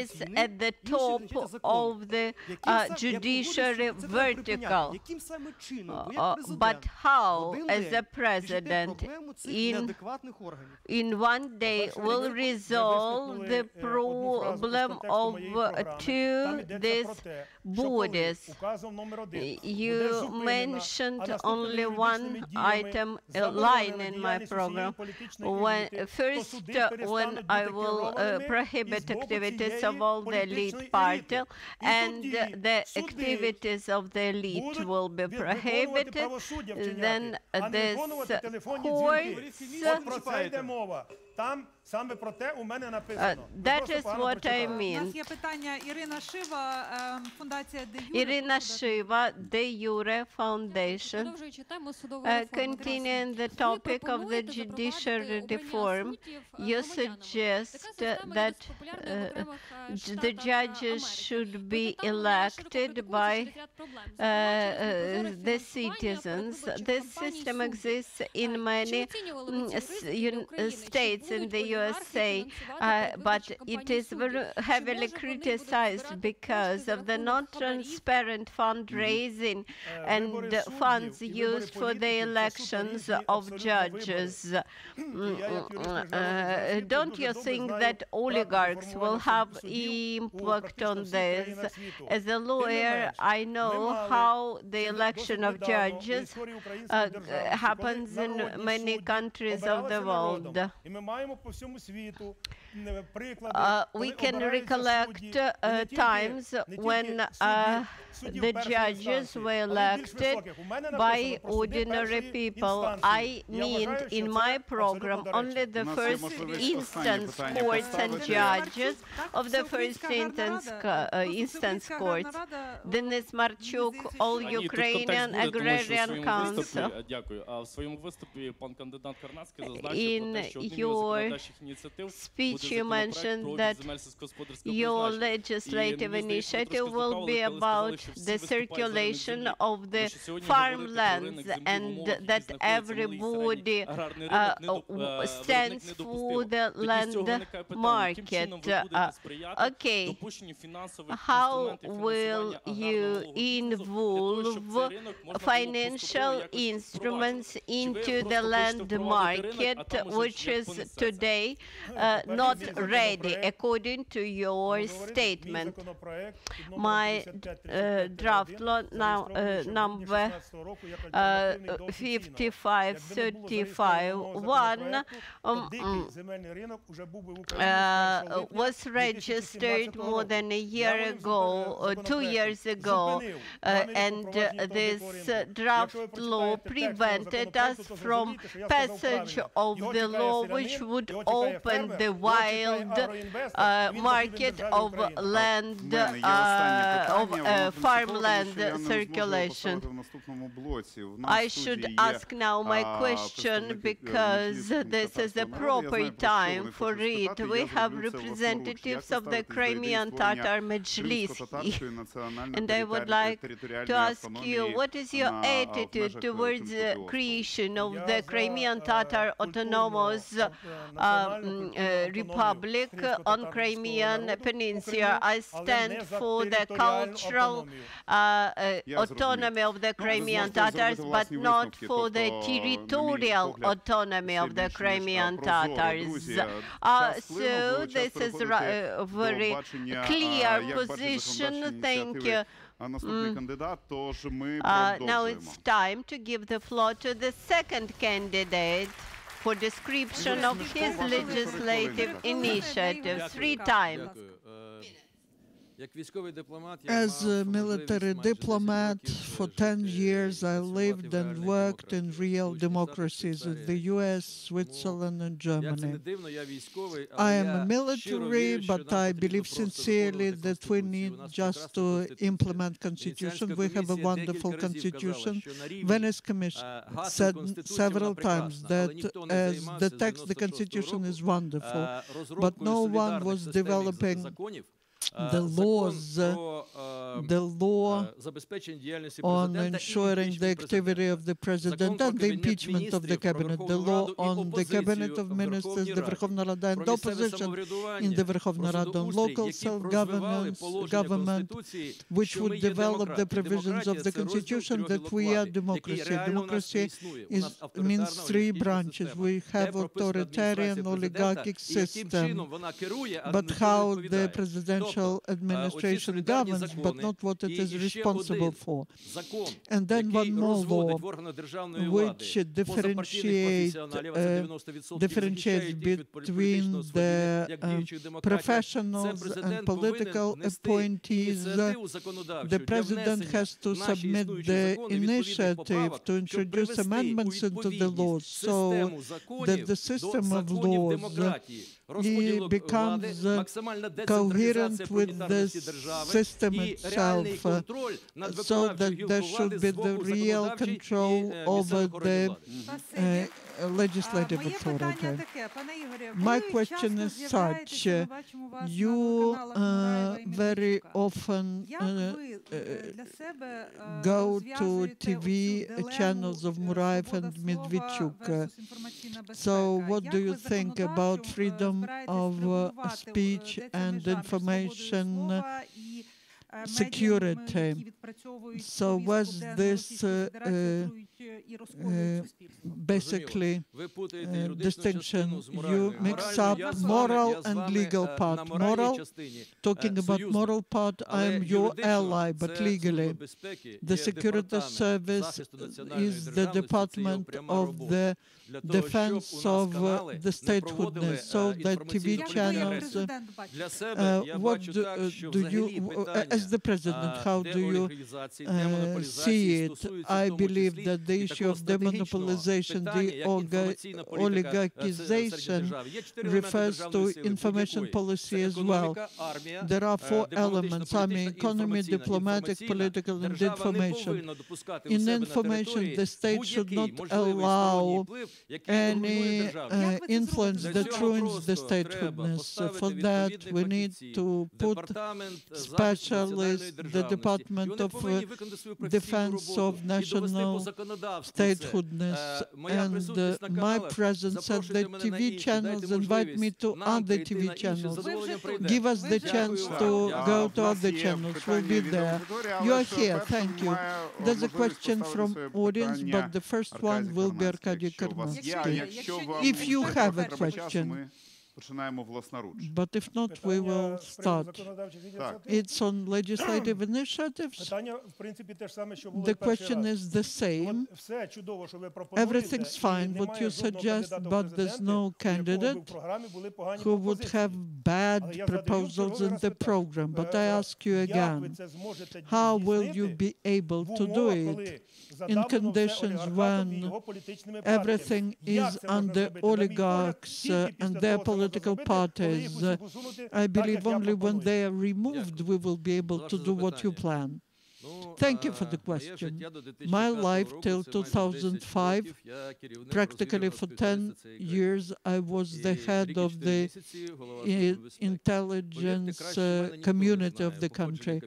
is at the top of the uh, judiciary vertical. Uh, but how, as the president, in, in one day will resolve the problem of uh, two these bodies? You mentioned only one item, uh, line in my program. When, first, uh, when I will uh, prohibit activities of all the elite party, and the activities of the elite will be prohibited, then this courts. Uh, that is what I mean. Irina Shiva, De Jure Foundation, uh, continuing the topic of the judiciary reform, you suggest uh, that uh, the judges should be elected by uh, uh, the citizens. This system exists in many uh, states in the U S A, uh, but it is very heavily criticized because of the non-transparent fundraising and funds used for the elections of judges. Uh, don't you think that oligarchs will have impact on this? As a lawyer, I know how the election of judges uh, happens in many countries of the world. Uh, we can recollect uh, times when uh, the judges were elected by ordinary people. I mean, in my program, only the first instance courts and judges of the first instance, uh, instance courts. Denis Marchuk, All-Ukrainian Agrarian Council. In your speech, you mentioned that your legislative initiative will be about the circulation of the farmlands, and that everybody uh, stands for the land market. Uh, okay, how will you involve financial instruments into the land market, which is today uh, not ready, according to your statement? My uh, draft law now uh, number uh, fifty-five thirty-five one um, uh, was registered more than a year ago, or two years ago, uh, and uh, this uh, draft law prevented us from passage of the law which would open the wild uh, market of land, uh, of uh, farmland circulation. I should ask now my question because this is the proper time for it. We have representatives representatives of the Crimean Tatar Majlis. And I would like to ask you, what is your attitude towards the creation of the Crimean Tatar Autonomous uh, um, uh, Republic on Crimean Peninsula? I stand for the cultural uh, uh, autonomy of the Crimean Tatars, but not for the territorial autonomy of the Crimean Tatars. Uh, so this is a very clear position. Thank you. Mm. Uh, now it's time to give the floor to the second candidate for description of his legislative initiative. Three times. As a military diplomat for ten years, I lived and worked in real democracies in the U S, Switzerland, and Germany. I am a military, but I believe sincerely that we need just to implement Constitution. We have a wonderful Constitution. Venice Commission said several times that as the text, the Constitution is wonderful, but no one was developing the laws, uh, the law on ensuring the activity of the president and the impeachment of the cabinet, the law on the cabinet of ministers, the Verkhovna Rada and opposition in the Verkhovna Rada, on local self-governance, government, which would develop the provisions of the Constitution that we are democracy. Democracy is, means three branches. We have authoritarian, oligarchic system, but how the presidential administration governs, but not what it is responsible for. And then one more law, which differentiate, uh, differentiates between the uh, professionals and political appointees. Uh, the president has to submit the initiative to introduce amendments into the laws so that the system of laws uh, becomes uh, coherent with the system itself, uh, so that there should be the real control over the uh, legislative authority. My question is such, uh, you uh, very often uh, uh, go to T V channels of Muraev and Medvedchuk. Uh, so what do you think about freedom of uh, speech and information uh, security? So was this uh, uh, uh, basically uh, distinction? You mix up moral and legal part. Moral, talking about moral part, I am your ally, but legally. The Security Service is the Department of the Defense of uh, the statehoodness, so that T V channels, uh, uh, what do, uh, do you, uh, as the president, how do you uh, see it? I believe that the issue of demonopolization, the oligarchization refers to information policy as well. There are four elements: army, economy, diplomatic, political, and information. In information, the state should not allow any uh, influence that ruins the statehoodness. So for that, we need to put specialists, the Department of uh, Defense of National Statehoodness. And uh, my presence said that T V channels invite me to other T V channels. Give us the chance to go to other channels. We'll be there. You are here. Thank you. There's a question from audience, but the first one will be Arkadii Kornatskyi. If you have a question, but if not, we will start. It's on legislative initiatives. The question is the same. Everything's fine, what you suggest, but there's no candidate who would have bad proposals in the program. But I ask you again, how will you be able to do it in conditions when everything is under oligarchs uh, and their political political parties? Uh, I believe only when they are removed we will be able to do what you plan. Thank you for the question. My life till two thousand five, practically for ten years, I was the head of the intelligence uh, community of the country.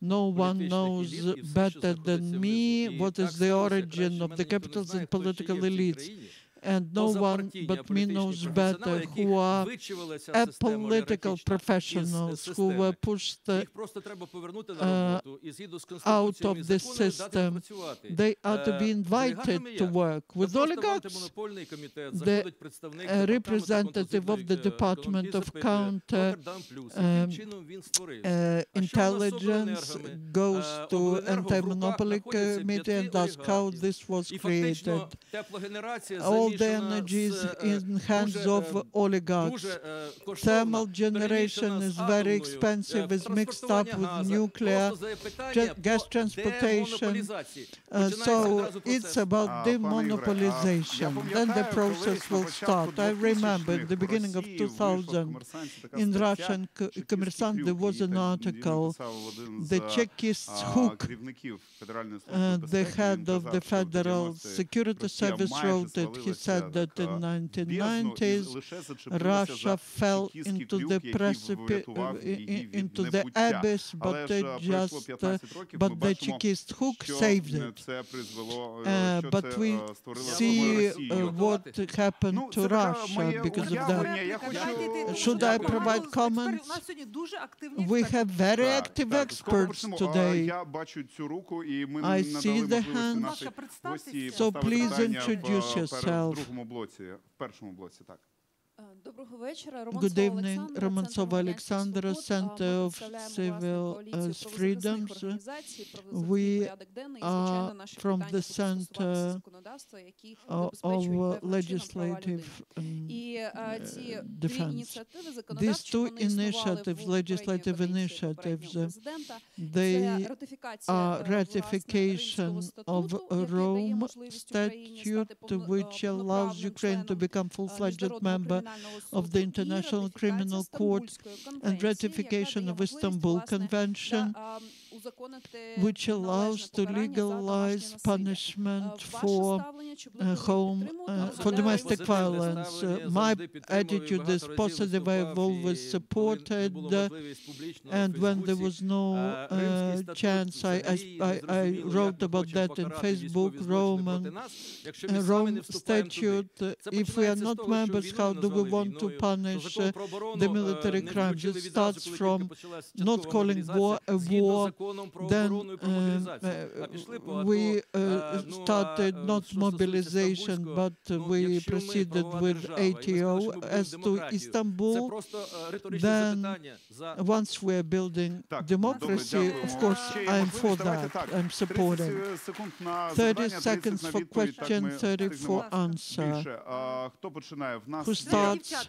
No one knows better than me what is the origin of the capitals and political elites. And no one but me knows better who are apolitical professionals who were pushed uh, uh, out of the system. They are to be invited to work with oligarchs. The uh, representative of the Department of Counter um, uh, Intelligence goes to Anti-Monopoly Committee and asks how this was created. All the energies in hands of oligarchs. Thermal generation is very expensive, is mixed up with nuclear, gas transportation. Uh, so it's about demonopolization. Then the process will start. I remember in the beginning of two thousand, in Russian Kommersant, there was an article, the Czechist's hook. Uh, the head of the Federal Security Service wrote it. He said that in the nineteen nineties, Russia fell into the precipice, uh, into the abyss, but uh, just uh, but the Czechist hook saved it. Uh, but we see uh, what happened to Russia because of that. Should I provide comments? We have very active experts today. I see the hands, so please introduce yourself. Good evening, Romantsova Alexandra, Center of Civil uh, Freedoms. We are from the Center of, of Legislative um, uh, Defense. These two initiatives, legislative initiatives, uh, they are ratification of a Rome Statute, which allows Ukraine to become full-fledged member of the International Criminal Court, and ratification of Istanbul Convention, which allows to legalize punishment for uh, home uh, for domestic violence. Uh, my attitude is positive. I have always supported, uh, and when there was no uh, chance, I, I I wrote about that in Facebook. Roman uh, Rome Statute. Uh, if we are not members, how do we want to punish uh, the military crimes? It starts from not calling war a war. Then uh, uh, we uh, started not mobilization, but uh, we proceeded with A T O. As to Istanbul, then once we're building democracy, of course, I'm for that, I'm supporting. thirty seconds for question, thirty for answer. Who starts?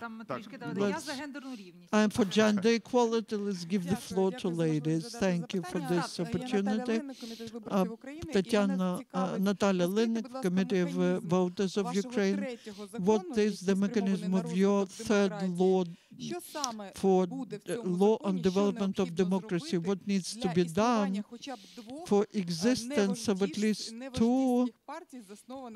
Let's, I'm for gender equality. Let's give the floor to ladies. Thank you for this opportunity. Uh, Tatiana, uh, Natalia Linik, Committee of uh, Voters of Ukraine. What is the mechanism of your third law for uh, law on development of democracy? What needs to be done for existence of at least two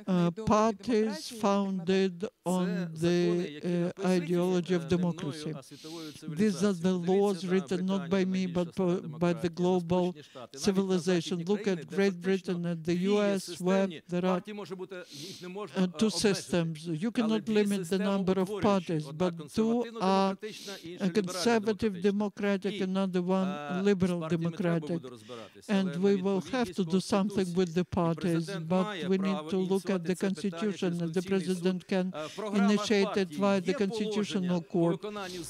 uh, parties founded on the uh, ideology of democracy? These are the laws written not by me, but by the global civilization. Look at Great Britain, at the U S, where there are uh, two systems. You cannot limit the number of parties, but two are a conservative democratic, another one liberal democratic. And we will have to do something with the parties, but we need to look at the Constitution, and the President can initiate it via the Constitutional Court.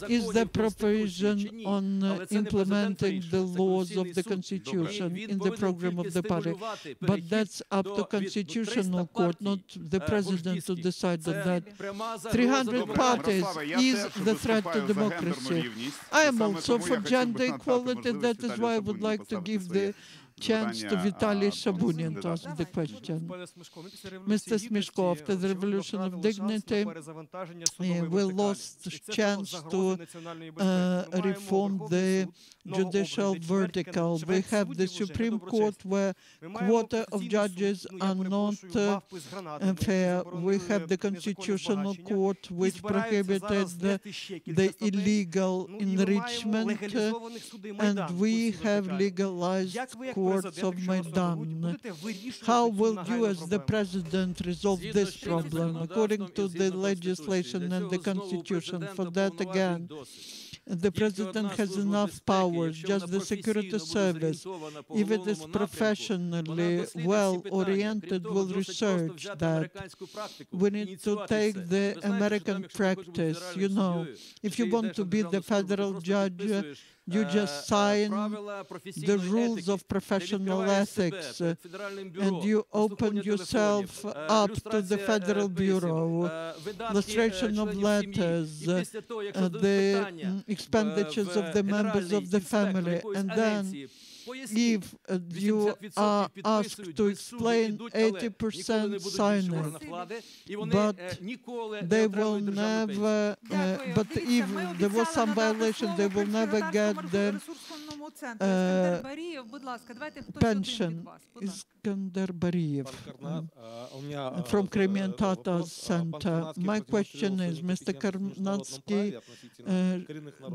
Is there provision on uh, implementing the laws of the Constitution in the program of the party? But that's up to Constitutional Court, not the President to decide on that. three hundred parties is the threat to democracy. I am also for gender equality. That is why I would like to give the chance to Vitaliy Shabunin to ask the question. Mister Smeshko, after the revolution of dignity, we lost chance to uh, reform the judicial vertical. We have the Supreme Court where quarter of judges are not uh, fair. We have the Constitutional Court which prohibited the, the illegal enrichment, uh, and we have legalized courts of Maidan. How will you, as the president, resolve this problem according to the legislation and the constitution? For that, again, the president has enough powers. Just the security service, if it is professionally well-oriented, will research that. We need to take the American practice, you know. If you want to be the federal judge, uh, you just sign the rules of professional ethics, uh, and you open yourself up to the Federal Bureau, illustration of letters, uh, uh, the um, expenditures of the members of the family, and then if uh, you are asked to explain, eighty percent sign it, but they will never, uh, but if there was some violation, they will never get the uh, pension. Iskandar Bariev uh, from Crimean Tatar Center. My question is, Mister Kornatskyi uh,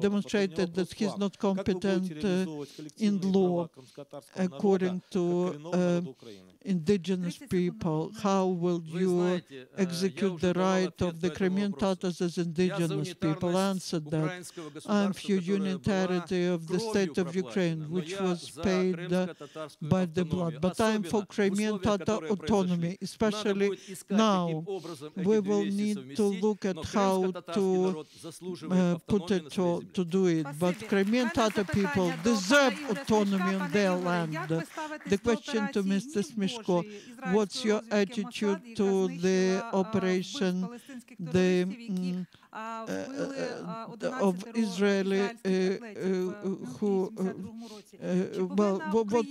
demonstrated that he's not competent uh, in law, according to uh, indigenous people. How will you execute the right of the Crimean Tatars as indigenous people? Answer that. I'm for unitarity of the state of Ukraine, which was paid uh, by the blood. But I'm for Crimean Tatar autonomy, especially now. We will need to look at how to uh, put it to, to do it. But Crimean Tatar people deserve autonomy on their land. The question to Mister Smeshko, what's your attitude to the operation the, mm, uh, uh, of Israeli, uh, uh, who, uh, uh, well, what,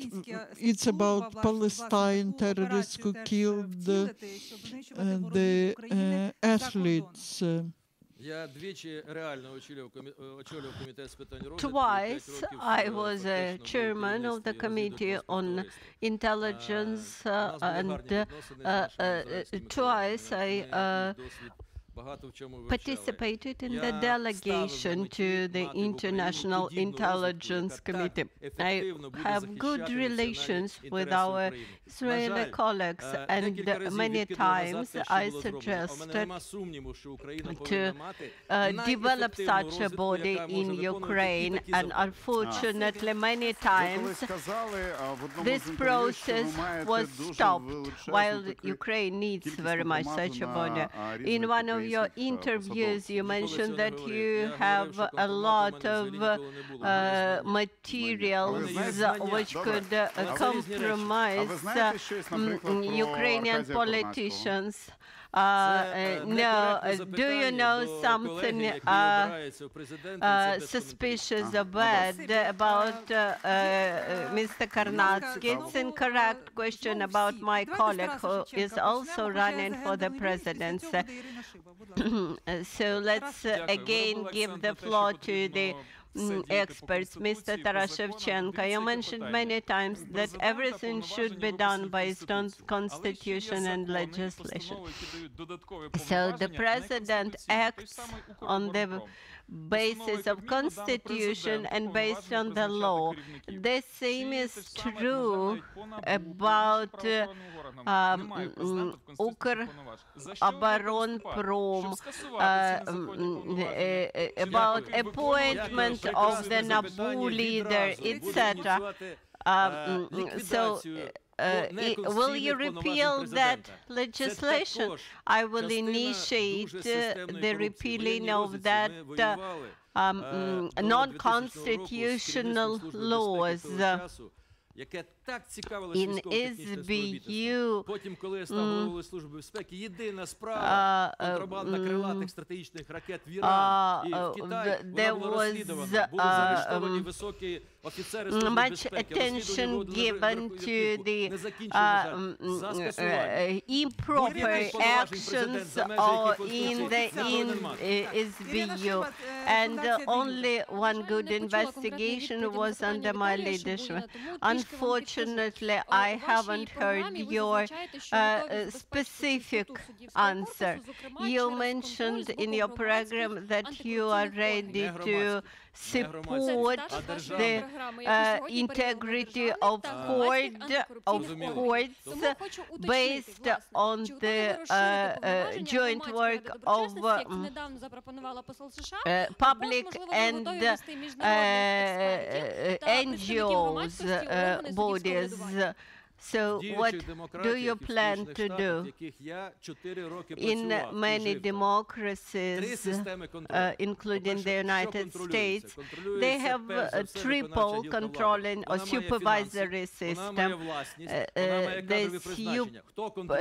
it's about Palestine terrorists who killed uh, uh, the uh, athletes. Uh, Twice I was a chairman of the Committee on Intelligence, uh, and uh, uh, uh, twice I uh, participated in the delegation to the International Intelligence Committee. I have good relations with our Israeli colleagues, and many times I suggested to uh, develop such a body in Ukraine, and unfortunately many times this process was stopped, while Ukraine needs very much such a body. In one of your interviews, you mentioned that you have a lot of uh, materials which could uh, compromise uh, Ukrainian politicians. Uh, uh, no, uh, do you know something uh, uh, suspicious or bad about uh, uh, Mister Kornatskyi? It's an incorrect question about my colleague who is also running for the presidency. So let's uh, again give the floor to the experts. Mister Taras Shevchenko, you mentioned many times that everything should be done based on constitution and legislation. So the president acts on the basis of constitution and based on the law. The same is true about uh, um, Ukrobоронпром, uh, uh, about appointment of the N A B U leader, et cetera. Um, so. Uh, it, will you repeal that legislation? I will initiate uh, the repealing of that uh, um, non-constitutional laws. in S B U, uh, uh, uh, there was uh, much attention given to the uh, uh, improper actions or in the in, uh, S B U, and uh, only one good investigation was under my leadership. Unfortunately, I haven't heard your uh, specific answer. You mentioned in your program that you are ready to support the uh, integrity of court, of courts based on the uh, uh, joint work of uh, uh, public and uh, uh, N G Os uh, bodies. So what do you plan to do? In many democracies, uh, including the United States, they have a triple controlling or supervisory system. Uh, uh, they, su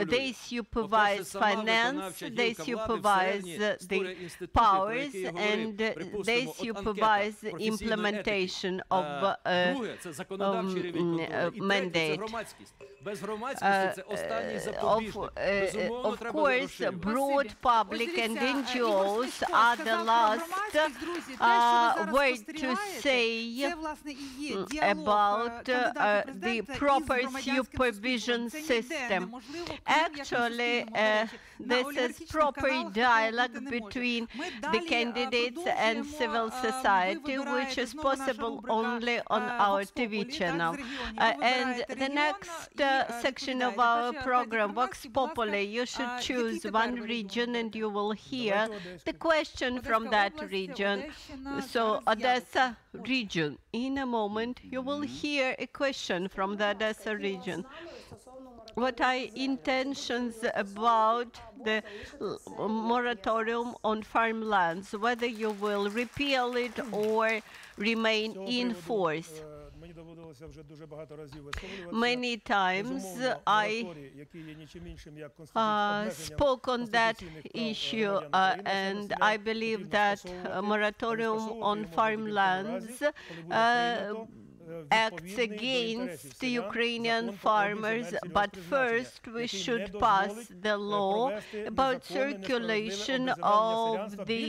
they supervise finance, they supervise the powers, and they supervise implementation of uh, um, uh, mandate. Uh, of, uh, of course, broad public and N G Os are the last uh, word to say about uh, the proper supervision system. Actually, uh, this is proper dialogue between the candidates and civil society, which is possible only on our T V channel. Uh, and the next Uh, section of our program, Vox Populi, you should choose one region and you will hear the question from that region. So, Odessa region. In a moment, you will hear a question from the Odessa region. What are intentions about the moratorium on farmlands, whether you will repeal it or remain in force? Many times I uh, spoke on that issue, uh, and I believe that a moratorium on farmlands uh, acts against the Ukrainian farmers, but first we should pass the law about circulation of the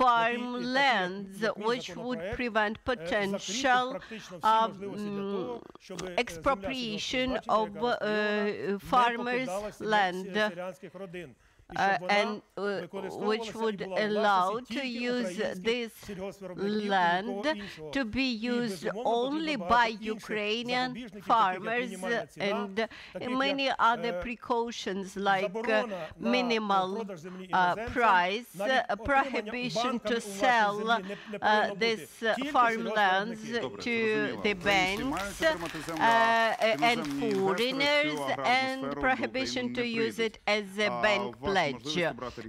farmlands, which would prevent potential um, expropriation of uh, farmers' land. Uh, and uh, which would allow to use this land to be used only by Ukrainian farmers, and uh, many other precautions like uh, minimal uh, price, uh, prohibition to sell uh, this uh, farmlands to the banks uh, and foreigners, and prohibition to use it as a bank plan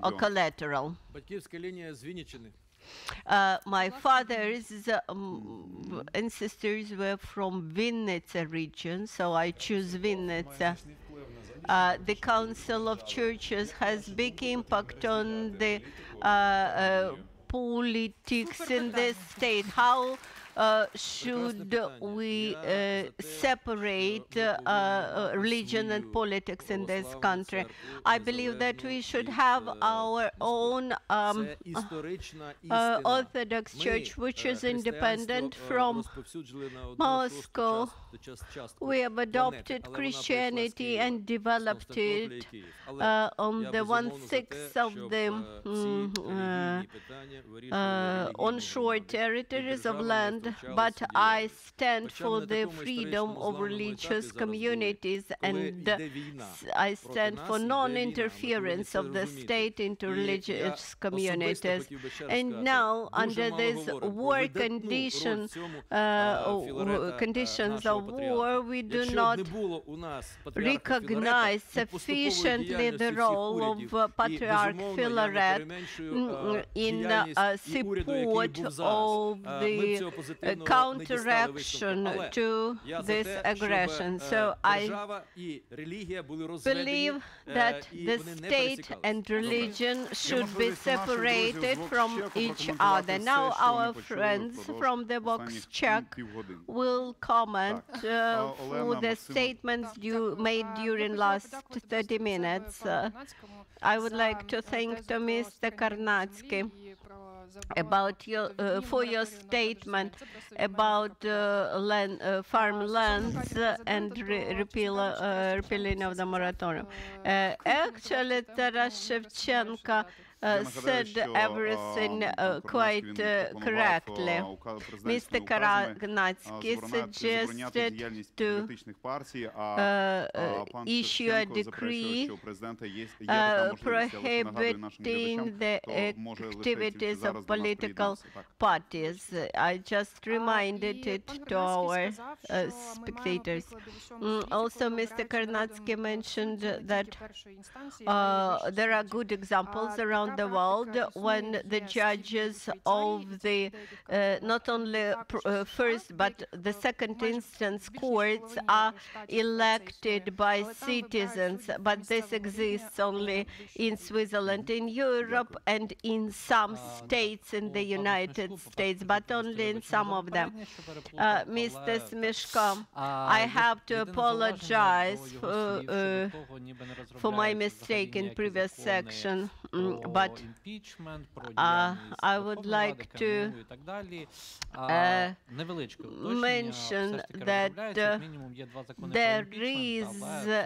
or collateral. Uh, my father's um, ancestors were from Vinnytsia region, so I choose Vinnytsia. Uh, the Council of Churches has big impact on the uh, uh, politics in this state. How Uh, should we uh, separate uh, uh, religion and politics in this country? I believe that we should have our own um, uh, Orthodox Church, which is independent from Moscow. We have adopted Christianity and developed it uh, on the one-sixth of the um, uh, uh, onshore territories of land, but I stand for the freedom of religious communities, and uh, I stand for non-interference of the state into religious communities. And now, under this war condition, uh, conditions of war, we do not recognize sufficiently the role of uh, Patriarch Filaret in uh, support of the a counteraction to this aggression. So I believe that the state and religion should be separated from each other. Now our friends from the VoxCheck will comment uh, for the statements you made during last thirty minutes. Uh, I would like to thank to Mister Kornatskyi about your uh, for your statement about uh, land, uh, farmlands uh, and re repeal, uh, repealing of the moratorium. Uh, actually, Taras Shevchenko Uh, said everything uh, quite uh, correctly. Mister Kornatskyi suggested to uh, issue a decree uh, prohibiting the activities of political parties. I just reminded it to our uh, spectators. Mm, also, Mister Kornatskyi mentioned that uh, there are good examples around the world when the judges of the uh, not only pr uh, first but the second instance courts are elected by citizens, but this exists only in Switzerland, in Europe, and in some states in the United States, but only in some of them. Uh, Mister Smeshko, I have to apologize for, uh, for my mistake in previous section. Mm, but uh, I would like to uh, mention that uh, there is uh,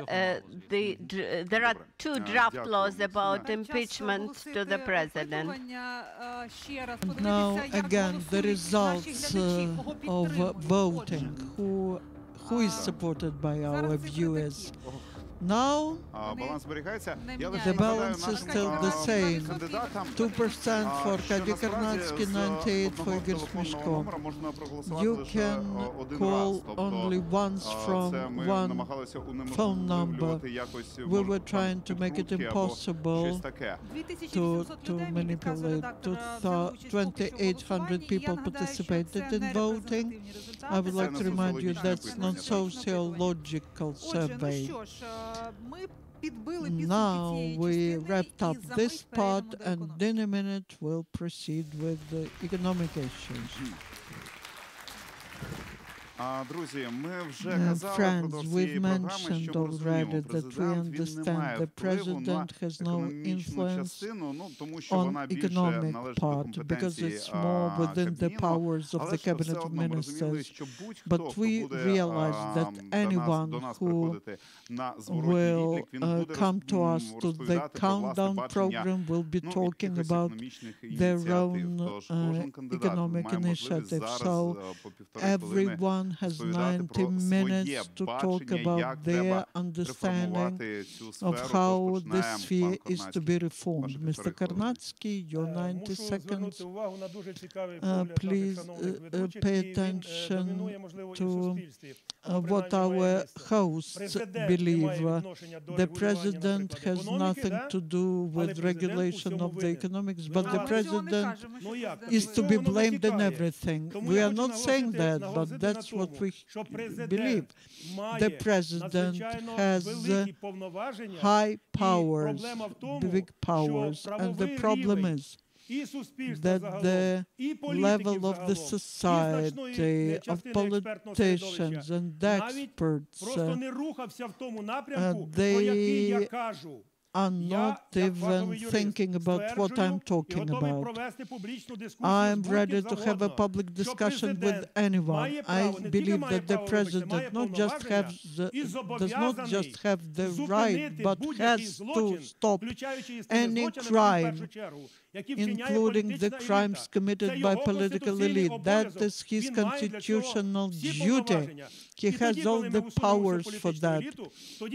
the dr there are two draft laws about impeachment to the president. Now again the results uh, of voting, who who is supported by our viewers. Now, the balance is still the same, two percent for Arkadii Kornatskyi, ninety-eight for Ihor Smeshko. You can call only once from one phone number. We were trying to make it impossible to, to manipulate. twenty-eight hundred people participated in voting. I would like to remind you that's non-sociological survey. Now we wrapped up this part, and in a minute we'll proceed with the economic issues. Uh, friends, we've mentioned already that we understand the president has no influence on economic part because it's more within the powers of the cabinet of ministers. But we realize that anyone who will uh, come to us to the countdown program will be talking about their own uh, economic initiative. So everyone has ninety minutes to talk about their understanding of how this sphere is to be reformed. Mister Kornatskyi, your ninety seconds. Uh, please uh, uh, pay attention to uh, what our hosts believe. Uh, the president has nothing to do with regulation of the economics, but the president is to be blamed in everything. We are not saying that, but that's what we believe. The president has uh, high powers, big powers, and the problem is that the level of the society, of politicians and experts, uh, uh, they are not even thinking about what I'm talking about. I'm ready to have a public discussion with anyone. I believe that the president not just have the, does not just have the right, but has to stop any crime, including the crimes committed by political elite. That is his constitutional duty. He has all the powers for that.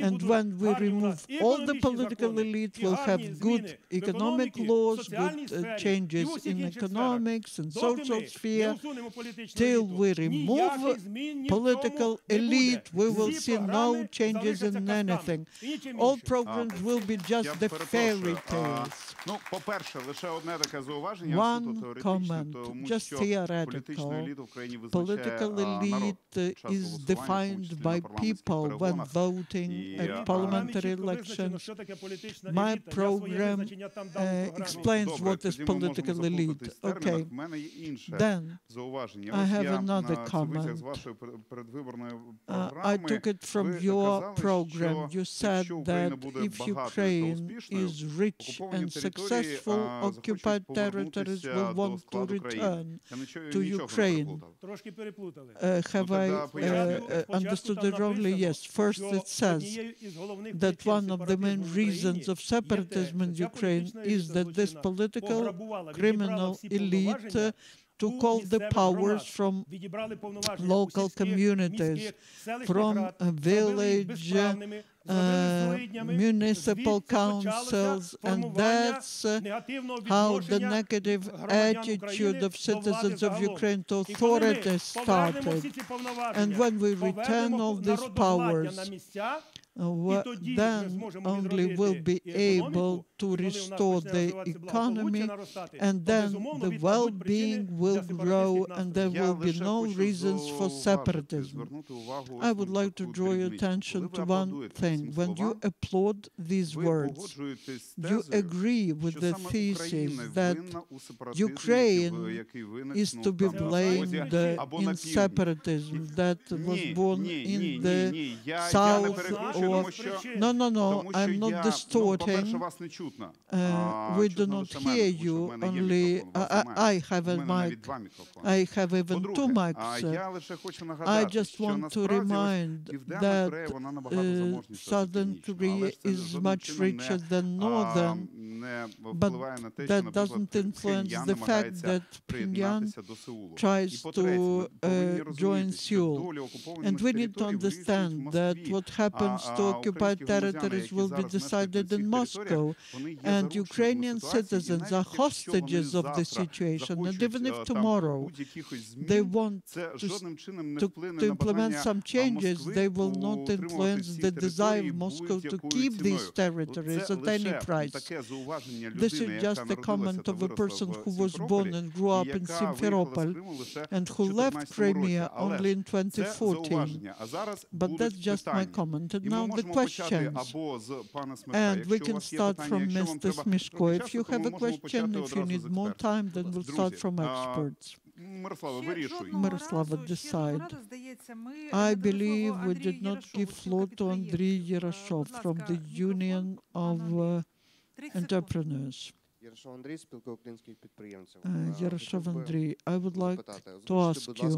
And when we remove all the political elite, we'll have good economic laws, good uh, changes in economics and social sphere. Till we remove political elite, we will see no changes in anything. All programs will be just the fairy tales. One comment, just theoretical, political elite is defined by people when voting at parliamentary elections. My program uh, explains what is political elite. Okay, then I have another comment. Uh, I took it from your program. You said that if Ukraine is rich and successful, occupied territories will want to return to Ukraine. Uh, have I uh, uh, understood it wrongly? Yes. First, it says that one of the main reasons of separatism in Ukraine is that this political criminal elite uh, took all the powers from local communities, from a village, Uh, municipal councils, and that's uh, how the negative attitude of citizens of Ukraine to authorities started. And when we return all these powers, uh, then only we'll be able to restore the economy, and then the well-being will grow, and there will be no reasons for separatism. I would like to draw your attention to one thing. When you applaud these words, you agree with the thesis that Ukraine is to be blamed uh, in separatism, that was born in the south or... No, no, no, I'm not distorting. Uh, we do not hear you, only I, I have a mic. I have even two mics. I just want to remind that uh, Southern Korea is much richer than Northern, but that doesn't influence the fact that Pyongyang tries to uh, join Seoul. And we need to understand that what happens to occupied territories will be decided in Moscow, and Ukrainian citizens are hostages of the situation. And even if tomorrow they want to, to, to implement some changes, they will not influence the desire of Moscow to keep these territories at any price. This is just a comment of a person who was born and grew up in Simferopol and who left Crimea only in twenty fourteen. But that's just my comment. And now the questions. And we can start from Mister Smeshko. If you have a question, if you need more time, then we'll start from experts. Myroslava, decide. I believe we did not give floor to Andriy Yeroshov from the Union of uh, Entrepreneurs. Uh, Yeroshov Andriy, I would like to ask you,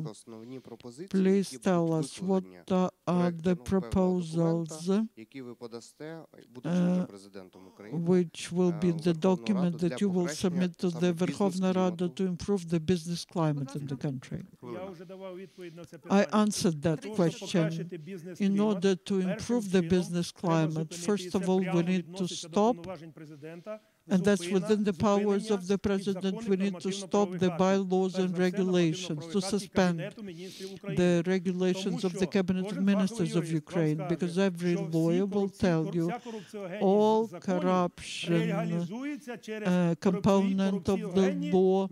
please tell us what uh, are the proposals uh, which will be the document that you will submit to the Verkhovna Rada to improve the business climate in the country. I answered that question. In order to improve the business climate, first of all, we need to stop, and that's within the powers of the president, we need to stop the bylaws and regulations, to suspend the regulations of the cabinet of ministers of Ukraine, because every lawyer will tell you all corruption uh, component of the law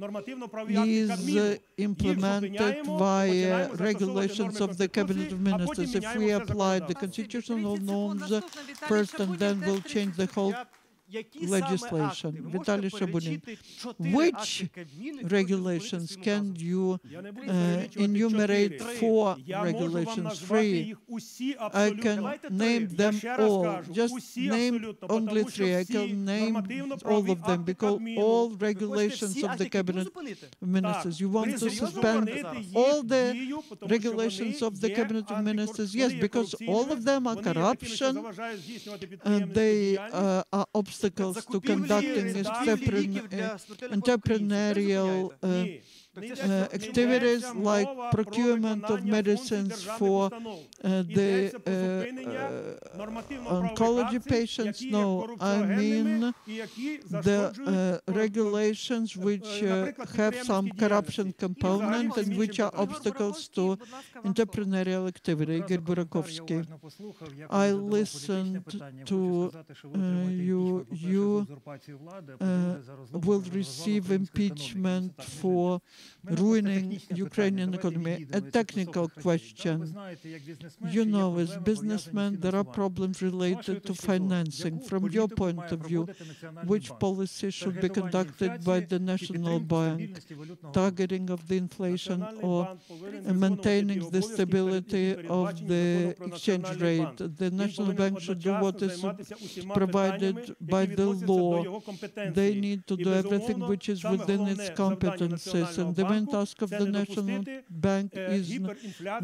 is uh, implemented via regulations of the cabinet of ministers. If we apply the constitutional norms uh, first, and then we'll change the whole legislation. Vitaliy Shabunin, which regulations can you uh, enumerate? Four regulations, three. I can name them all. Just name only three. I can name all of them, because all regulations of the cabinet of ministers. You want to suspend all the regulations of the cabinet of ministers? Yes, because all of them are corruption, and they uh, are obstacles to conducting entrepreneurial uh, uh, activities like procurement of medicines for uh, the uh, uh, oncology patients. No, I mean the uh, regulations which uh, have some corruption component and which are obstacles to entrepreneurial activity. Ihor Burakovsky, I listened to uh, you. You uh, will receive impeachment for ruining Ukrainian economy. A technical question. You know, as businessmen, there are problems related to financing. From your point of view, which policy should be conducted by the National Bank? Targeting of the inflation or maintaining the stability of the exchange rate? The National Bank should do what is provided by the law. They need to do everything which is within its competences. And the main task of the National Bank is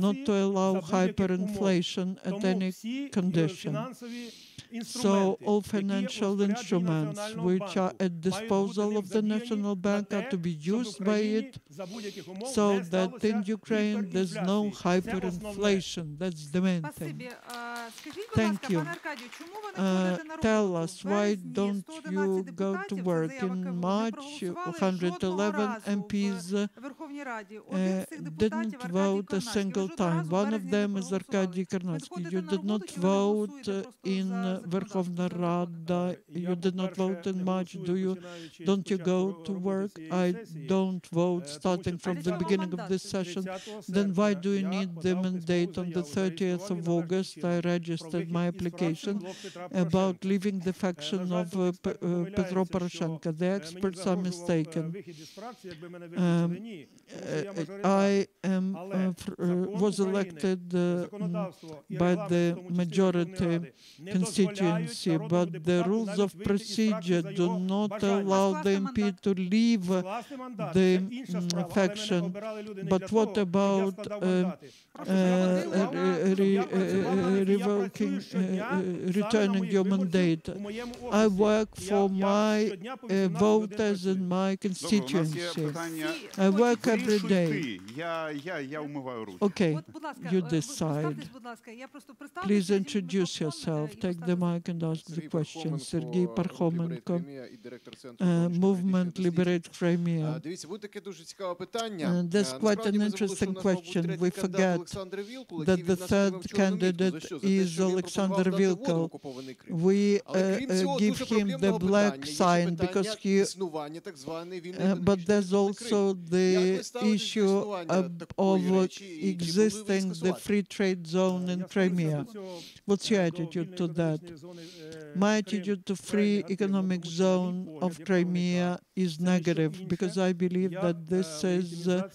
not to allow hyperinflation at any condition. So all financial instruments which are at disposal of the National Bank are to be used by it so that in Ukraine there's no hyperinflation. That's the main thing. Thank you. Uh, tell us, why don't you go to work? In March, one hundred eleven M Ps uh, uh, didn't vote a single time. One of them is Arkadii Kornatskyi. You did not vote uh, in uh, Verkhovna Rada. You did not vote in March. Do you? Don't you go to work? I don't vote starting from the beginning of this session. Then why do you need the mandate? On the thirtieth of August, I registered my application about leaving the faction of uh, P uh, Petro Poroshenko. The experts are mistaken. Um, uh, I am, uh, uh, was elected uh, by the majority constituency, but the rules of procedure do not allow the M P to leave the um, faction. But what about uh, uh, re uh, revoking, uh, returning your mandate? I work for my uh, voters in my constituency. I work every day. Okay, you decide. Please introduce yourself. Take the mic and ask the question. Sergei Parchomenko, uh, Movement Liberate Crimea. Uh, that's quite an interesting question. We forget that the third candidate is Alexander Vilkov. We uh, uh, give him the black sign because he, uh, but there's also the issue of, of existing the free trade zone in Crimea. What's your attitude to that? My attitude to free economic zone of Crimea is negative because I believe that this is uh,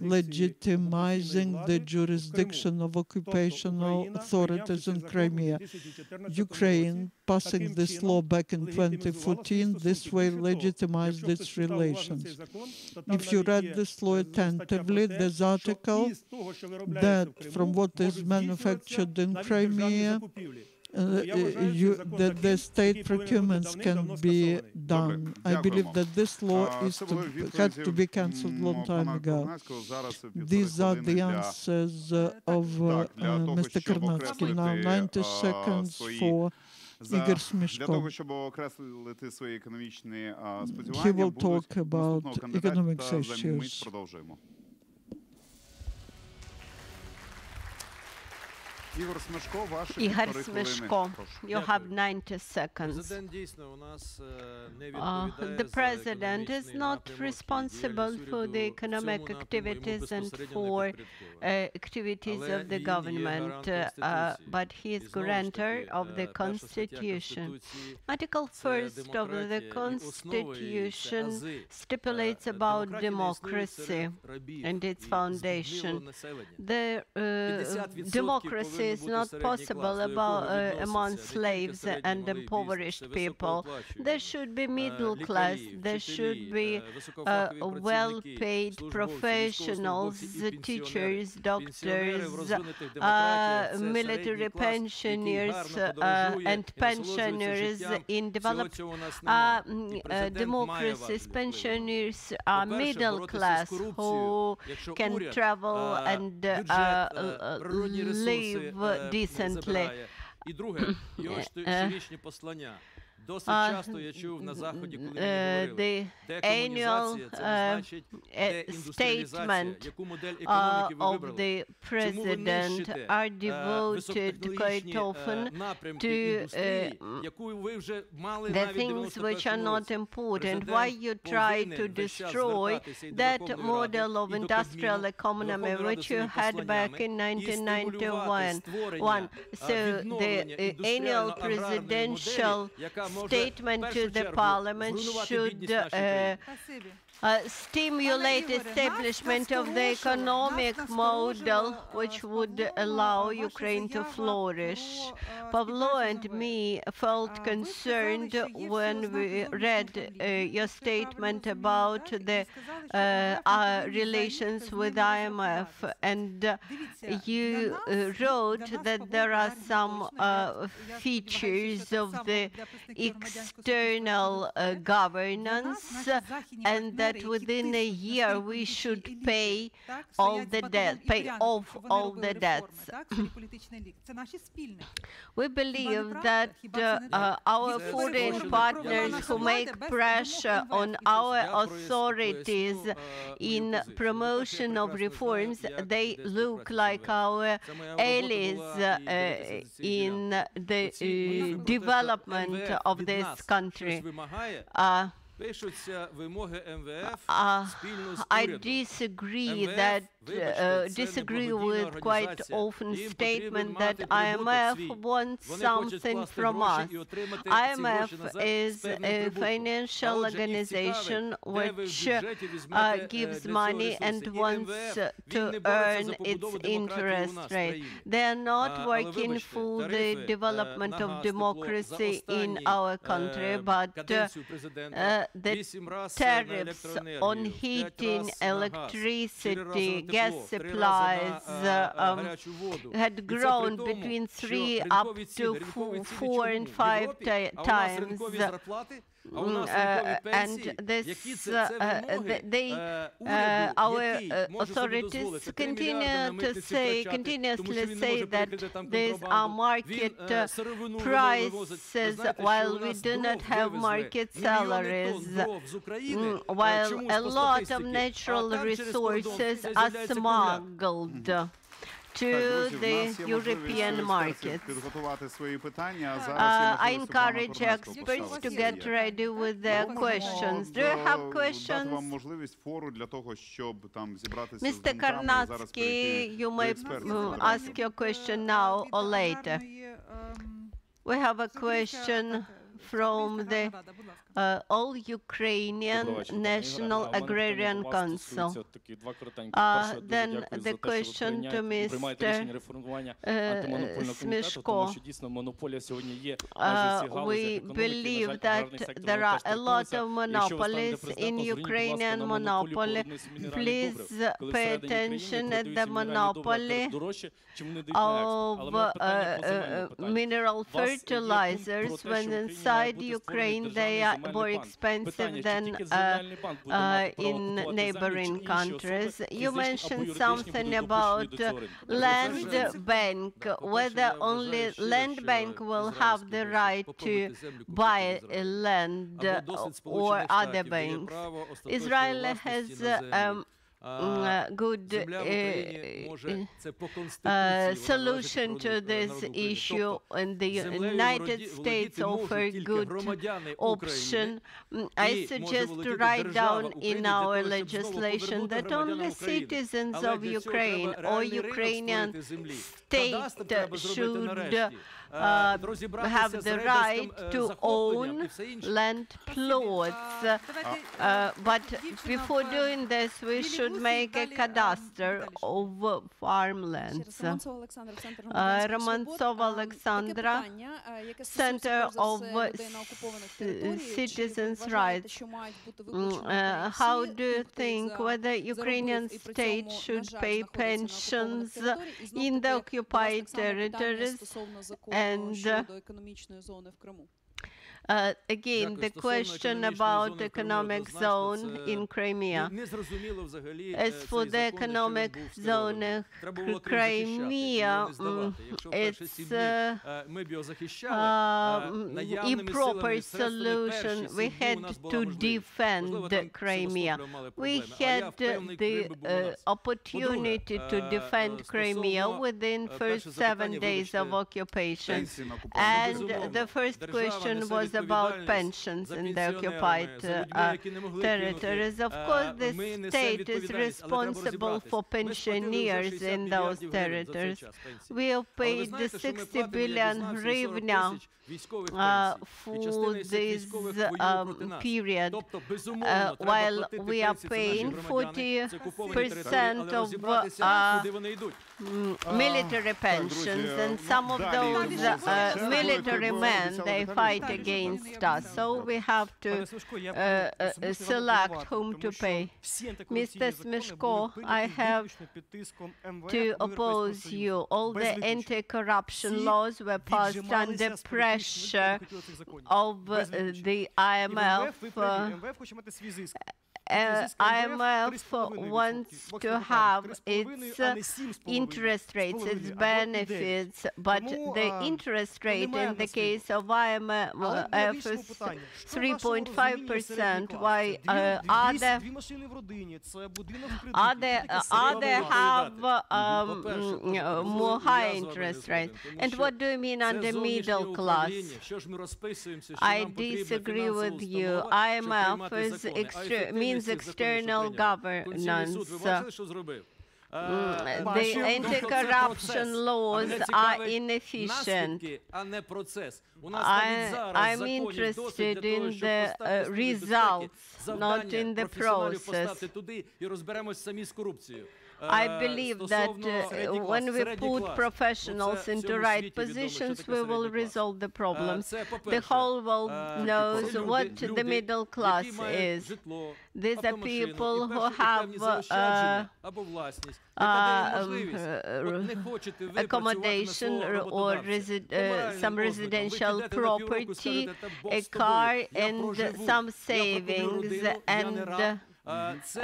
legitimizing the jurisdiction of occupational authorities in Crimea. Ukraine, passing this law back in twenty fourteen, this way legitimized its relations. If you read this law attentively, there's an article that from what is manufactured in Crimea, Uh, you, that the state procurements can be done. I believe that this law is to, had to be cancelled long time ago. These are the answers uh, of uh, uh, Mister Kornatsky. Now, ninety seconds for Ihor Smeshko. He will talk about economic issues. Ihor Smeshko, you have ninety seconds. Uh, the president is not responsible for the economic activities and for uh, activities of the government, uh, uh, but he is guarantor of the Constitution. Article first of the Constitution stipulates about democracy and its foundation. The uh, democracy is not possible about, uh, among slaves and impoverished people. There should be middle class, there should be uh, well-paid professionals, teachers, doctors, uh, military pensioners uh, and pensioners in developed uh, uh, democracies. Pensioners are middle class who can travel and uh, uh, live decently. uh, Uh, the annual uh, statement uh, of the president are devoted quite often to uh, the things which are not important. Why you try to destroy that model of industrial economy which you had back in nineteen ninety-one? So the uh, annual presidential statement to the parliament should uh, uh, stimulate establishment of the economic model which would allow Ukraine to flourish. Pavlo and me felt concerned when we read uh, your statement about the uh, uh, relations with I M F, and uh, you uh, wrote that there are some uh, features of the external uh, governance, uh, and that within a year we should pay all the debt, pay off all the debts. We believe that uh, uh, our foreign partners who make pressure on our authorities in promotion of reforms, they look like our allies uh, in the uh, development of this country. Uh, uh, I disagree that Uh, disagree with quite often statement that I M F wants something from us. I M F is a financial organization which uh, gives money and wants to earn its interest rate. They are not working for the development of democracy in our country, but uh, uh, the tariffs on heating, electricity, gas supplies uh, um, had grown between three up to four, four and five times. Uh, and this, uh, uh, they, uh, our uh, authorities continue to say, continuously say that these are market uh, prices, while we do not have market salaries, while a lot of natural resources are smuggled to the European markets. Uh, I encourage experts to get ready with their questions. Do you have questions? Mister Kornatskyi, you may ask your question now or later. We have a question from the uh, All-Ukrainian National Agrarian Council. Uh, then the question to Mister Uh, Smeshko. Uh, we believe that there are a lot of monopolies in Ukrainian monopoly. Please pay attention at the monopoly of uh, uh, mineral fertilizers, when inside Ukraine they are more expensive than uh, uh, in neighboring countries. You mentioned something about uh, land bank, whether only land bank will have the right to buy land or other banks. Israel has uh, um, Uh, good uh, uh, solution to this issue, and the United States offer good option. I suggest to write down in our legislation that only citizens of Ukraine or Ukrainian state should uh, Uh, have the right to own land plots. Uh, uh, but before doing this, we should make a cadastre of farmlands. Uh, Romantsova Alexandra, Center of Citizens' Rights. Uh, how do you think whether Ukrainian state should pay pensions in the occupied territories? And uh, Uh, again, the question about economic zone in Crimea. As for the economic zone in Crimea, it's uh, uh, improper solution. We had to defend Crimea. We had the uh, opportunity to defend Crimea within first seven days of occupation. And the first question was about pensions in the occupied uh, uh, territories. Of course, the state is responsible for pensioners in those territories. We have paid the sixty billion hryvnia uh, for this um, period, uh, while we are paying forty percent of uh, military pensions, and some of those uh, military men, they fight against against us, so we have to uh, uh, select whom to pay. Mister Smeshko, I have to oppose you. All the anti-corruption laws were passed under pressure of uh, the I M F. Uh, Uh, I M F wants to have its uh, interest rates, its benefits, but the interest rate in the case of I M F is three point five percent. Why uh, other, other, uh, other have uh, um, uh, more high interest rates? And what do you mean under middle class? I disagree with you. I M F is extreme. External governance. Uh, the anti-corruption laws are inefficient. I, I'm interested in the uh, results, not in the process. I believe that uh, when we put professionals into right positions, we will resolve the problems. The whole world knows what the middle class is. These are people who have uh, uh, um, uh, accommodation or resi uh, some residential property, a car, and some savings, and uh, Uh,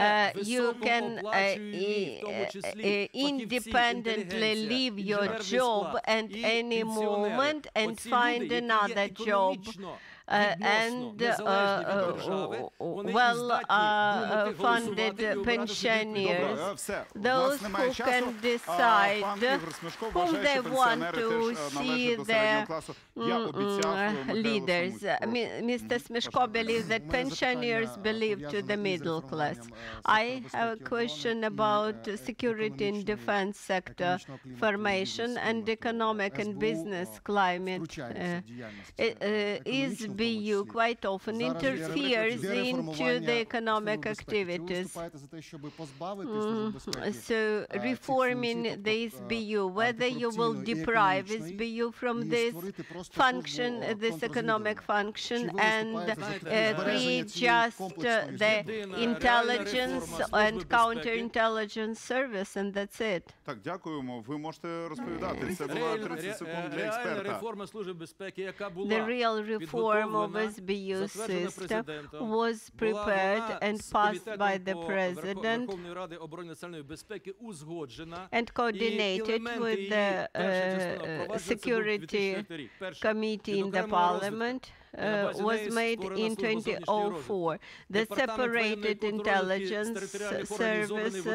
you can uh, uh, independently leave your job at any moment and find another job. Uh, and uh, uh, well-funded uh, uh, pensioners, those who can decide whom they want to see their mm, leaders. Uh, Mister Smeshko believes that pensioners belong to the middle class. I have a question about security and defense sector formation and economic and business climate. Uh, is B U quite often interferes into the economic activities. Mm, so reforming the S B U, whether you will deprive S B U from this function, this economic function, and uh, create just uh, the intelligence and counterintelligence service, and that's it. The real reform of S B U system was prepared and passed by the President and coordinated with the uh, Security Committee in the Parliament. Uh, was made in twenty oh four. The separated intelligence service.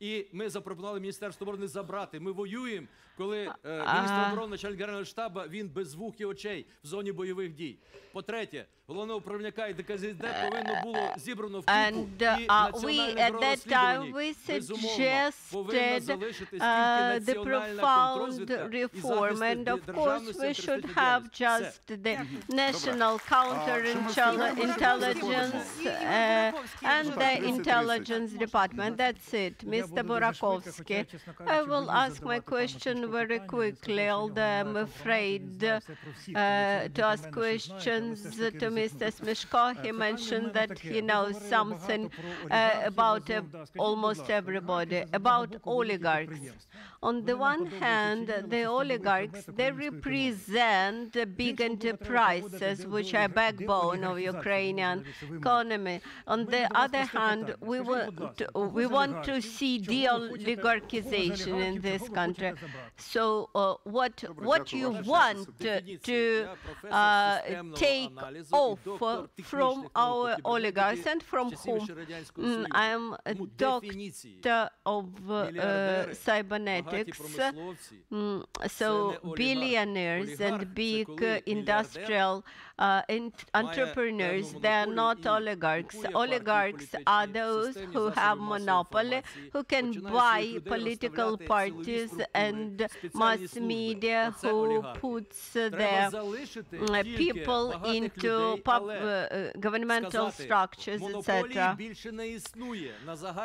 І ми запропонували Міністерству оборони забрати. Ми воюємо, коли міністр оборони, начальник Генерального штабу, він без звук і очей в зоні бойових дій. По-третє, головне управління і ДКЗД повинно було зібрано в купу, і національне бюро розслідувань, безумовно, повинно залишити стільки національна контрозвідка і захист державності територіальності. Все. Дякую. and the Intelligence Department. That's it. Mister Burakovsky, I will ask my question very quickly, although I'm afraid uh, to ask questions to Mister Smeshko. He mentioned that he knows something uh, about uh, almost everybody, about oligarchs. On the one hand, the oligarchs, they represent big enterprises, which are backbone of Ukrainian economy. On the other hand, we want to, we want to see de-oligarchization in this country. So uh, what, what you want to uh, take off from our oligarchs and from whom? Mm, I am a doctor of uh, cybernetics, mm, so billionaires and big uh, industrial Uh, in entrepreneurs, they are not oligarchs. Oligarchs are those who have monopoly, who can buy political parties and mass media, who puts uh, their uh, people into pub, uh, governmental structures, et cetera.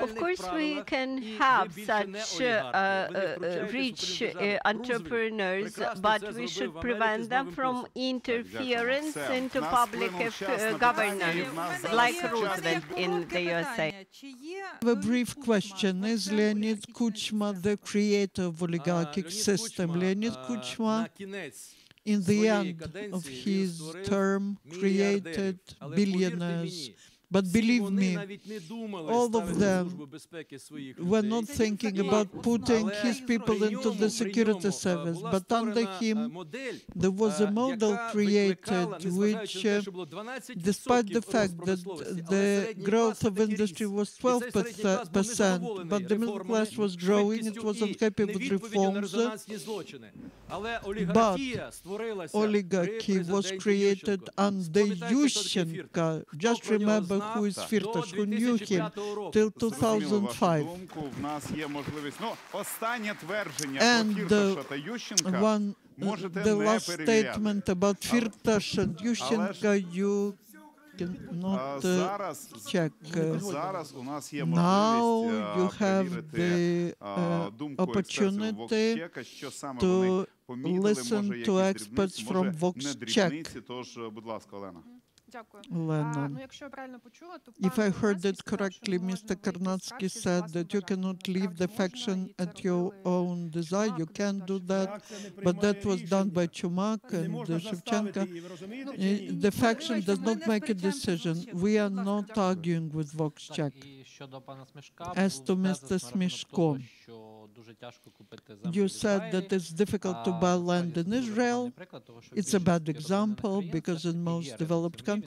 Of course, we can have such uh, uh, rich uh, entrepreneurs, but we should prevent them from interference into public uh, governance, like Roosevelt in the U S A. A brief question. Is Leonid Kuchma the creator of oligarchic system? Leonid Kuchma, in the end of his term, created billionaires. But believe me, all of them were not thinking about putting his people into the security service. But under him, there was a model created which, uh, despite the fact that the growth of industry was twelve percent, but the middle class was growing, it was unhappy with reforms. But oligarchy was created under Yushchenko. Just remember who is Firtash, who knew him till two thousand five. And uh, one, the last statement about Firtash and Yushchenko, you cannot uh, check. Uh, now you have the uh, opportunity to listen to experts from VoxCheck. Lena. If I heard it correctly, Mister Kornatsky said that you cannot leave the faction at your own desire. You can do that, but that was done by Chumak and uh, Shevchenko. The faction does not make a decision. We are not arguing with VoxCheck. As to Mister Smeshko, you said that it's difficult to buy land in Israel. It's a bad example, because in most developed countries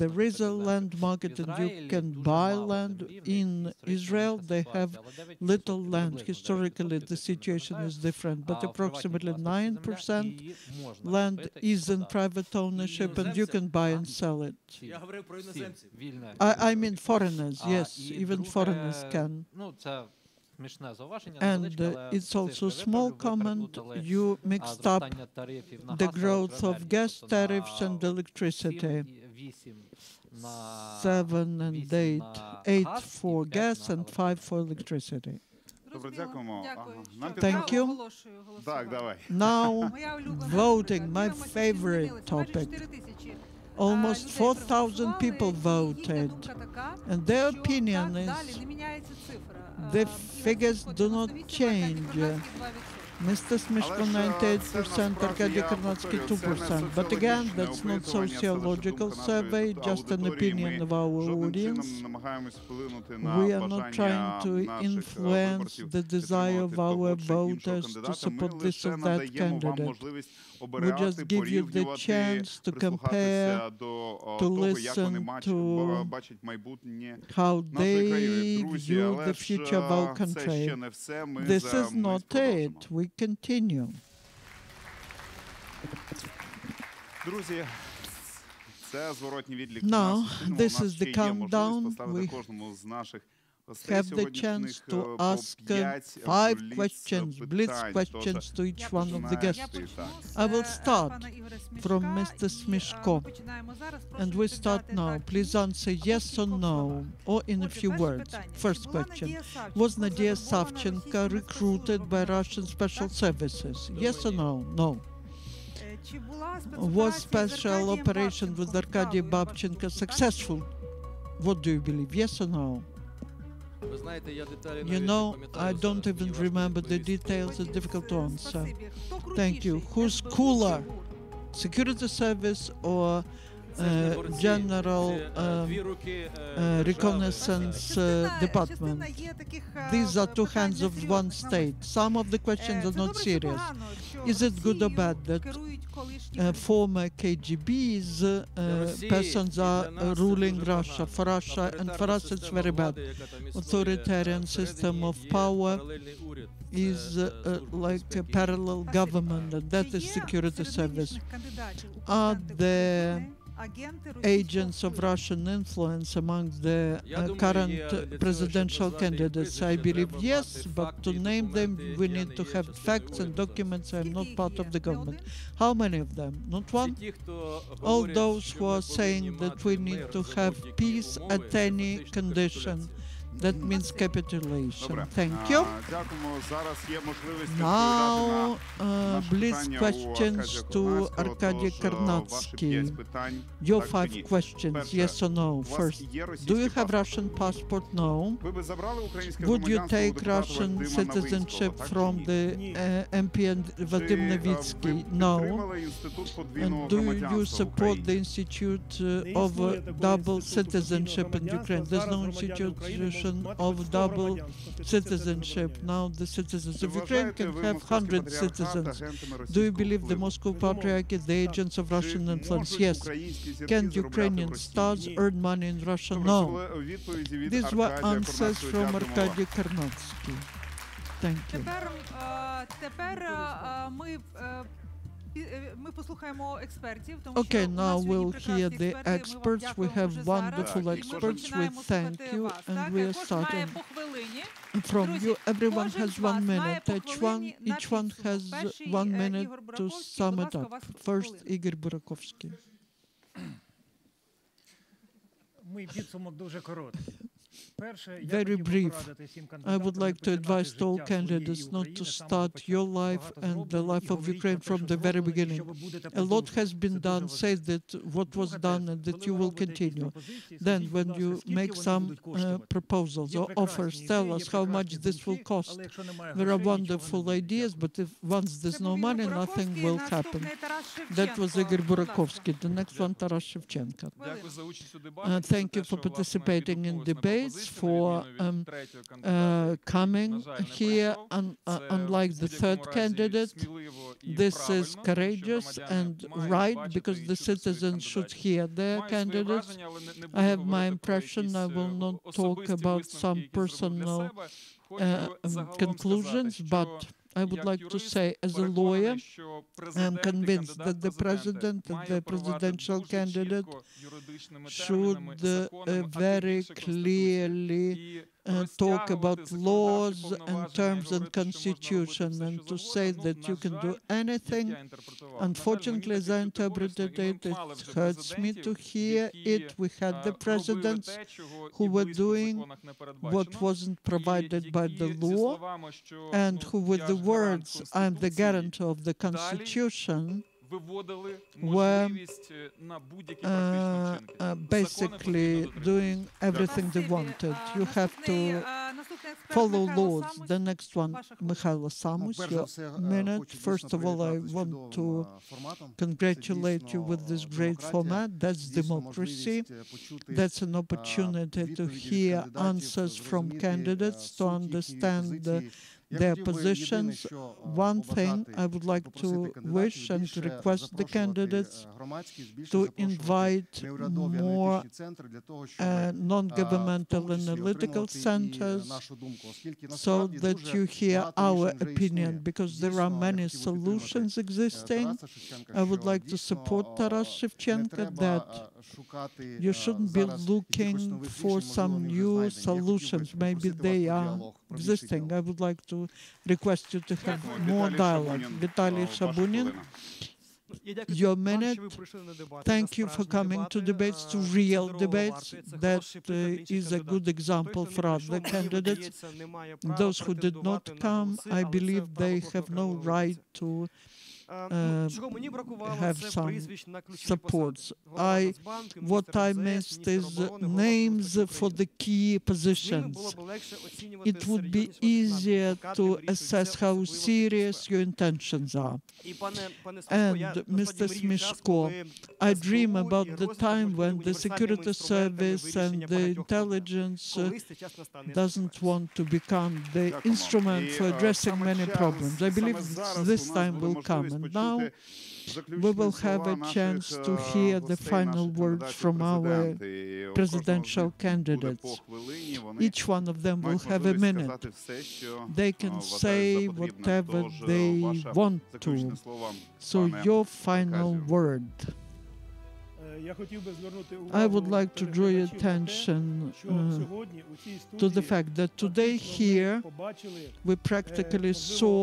there is a land market and you can buy land. In Israel they have little land. Historically the situation is different, but approximately nine percent land is in private ownership and you can buy and sell it. I, I mean foreigners, yes, even foreigners can. And uh, it's also a small comment, you mixed up the growth of gas tariffs and electricity. Seven and eight, eight for gas and five for electricity. Thank you. Now, voting, my favorite topic. Almost four thousand people voted, and their opinion is the figures do not change. Mister Smeshko ninety-eight percent, Arkadii Kornatskyi two percent. But again, that's not sociological survey, just an opinion of our audience. We are not trying to influence the desire of our voters to support this or that candidate. We just give you the chance to compare, to listen to how they view the future of our country. This is not it. We continue. Now, this is the countdown. We have the chance to ask uh, five questions, blitz questions to each one of the guests. I will start from Mister Smeshko, and we start now. Please answer yes or no, or in a few words. First question, was Nadia Savchenko recruited by Russian special services? Yes or no? No. Was special operation with Arkadii Babchenko successful? What do you believe, yes or no? You know, I don't even remember the details, it's difficult to answer. Thank you. Who's cooler, security service or uh, general uh, uh, reconnaissance uh, department? These are two hands of one state. Some of the questions are not serious. Is it good or bad that uh, former K G B's uh, persons are uh, ruling Russia, for Russia, and for us it's very bad. Authoritarian system of power is uh, uh, like a parallel government, and that is security service. Are there agents of Russian influence among the uh, current presidential candidates? I believe yes, but to name them, we need to have facts and documents. I'm not part of the government. How many of them? Not one? All those who are saying that we need to have peace at any condition. That means capitulation. Thank you. Now, uh, please questions to Arkadii Kornatskyi. Your five questions, yes or no. First, do you have Russian passport? No. Would you take Russian citizenship from the uh, M P and Vadim Novitsky? No. And do you support the Institute uh, of uh, Double Citizenship in Ukraine? There's no institute of double citizenship. Now the citizens of Ukraine can have one hundred citizens. Do you believe the Moscow Patriarch is the agents of Russian influence? Yes. Can Ukrainian stars earn money in Russia? No. These were answers from Arkadii Kornatskyi. Thank you. Okay, now we'll hear the experts. We have wonderful experts. We thank you, and we are starting from you. Everyone has one minute. Each one, each one has one minute to sum it up. First, Ihor Burakovsky. Very brief. I would like to advise all candidates not to start your life and the life of Ukraine from the very beginning. A lot has been done. Say that what was done and that you will continue. Then when you make some uh, proposals or offers, tell us how much this will cost. There are wonderful ideas, but if once there's no money, nothing will happen. That was Ihor Burakovsky. The next one, Taras Shevchenko. Uh, thank you for participating in debate. For um, uh, coming here, un uh, unlike the third candidate, this is courageous and right, because the citizens should hear their candidates. I have my impression. I will not talk about some personal uh, um, conclusions, but I would like to say, as a lawyer, I am convinced that the president and the presidential candidate should uh, uh, very clearly Uh, talk about laws and terms and constitution, and to say that you can do anything. Unfortunately, as I interpreted it, it hurts me to hear it. We had the presidents who were doing what wasn't provided by the law, and who, with the words, "I'm the guarantor of the Constitution," were uh, uh, basically doing everything they wanted. You have to follow laws. The next one, Mykola Samus, your minute. First of all, I want to congratulate you with this great format. That's democracy. That's an opportunity to hear answers from candidates, to understand the their positions. One thing I would like to wish and request the candidates to invite more uh, non-governmental analytical centers, so that you hear our opinion, because there are many solutions existing. I would like to support Taras Shevchenko that You shouldn't be looking for some new solutions. Maybe they are existing. I would like to request you to have more dialogue. Vitaliy Shabunin, your minute. Thank you for coming to debates, to real debates. That uh, is a good example for other candidates. Those who did not come, I believe they have no right to Uh, have some supports. I, what I missed is names for the key positions. It would be easier to assess how serious your intentions are. And Mister Smeshko, I dream about the time when the security service and the intelligence uh, doesn't want to become the instrument for addressing many problems. I believe this time will come. And now we will have a chance to hear the final words from our presidential candidates. Each one of them will have a minute. They can say whatever they want to. So your final word. I would like to draw your attention uh, to the fact that today here we practically saw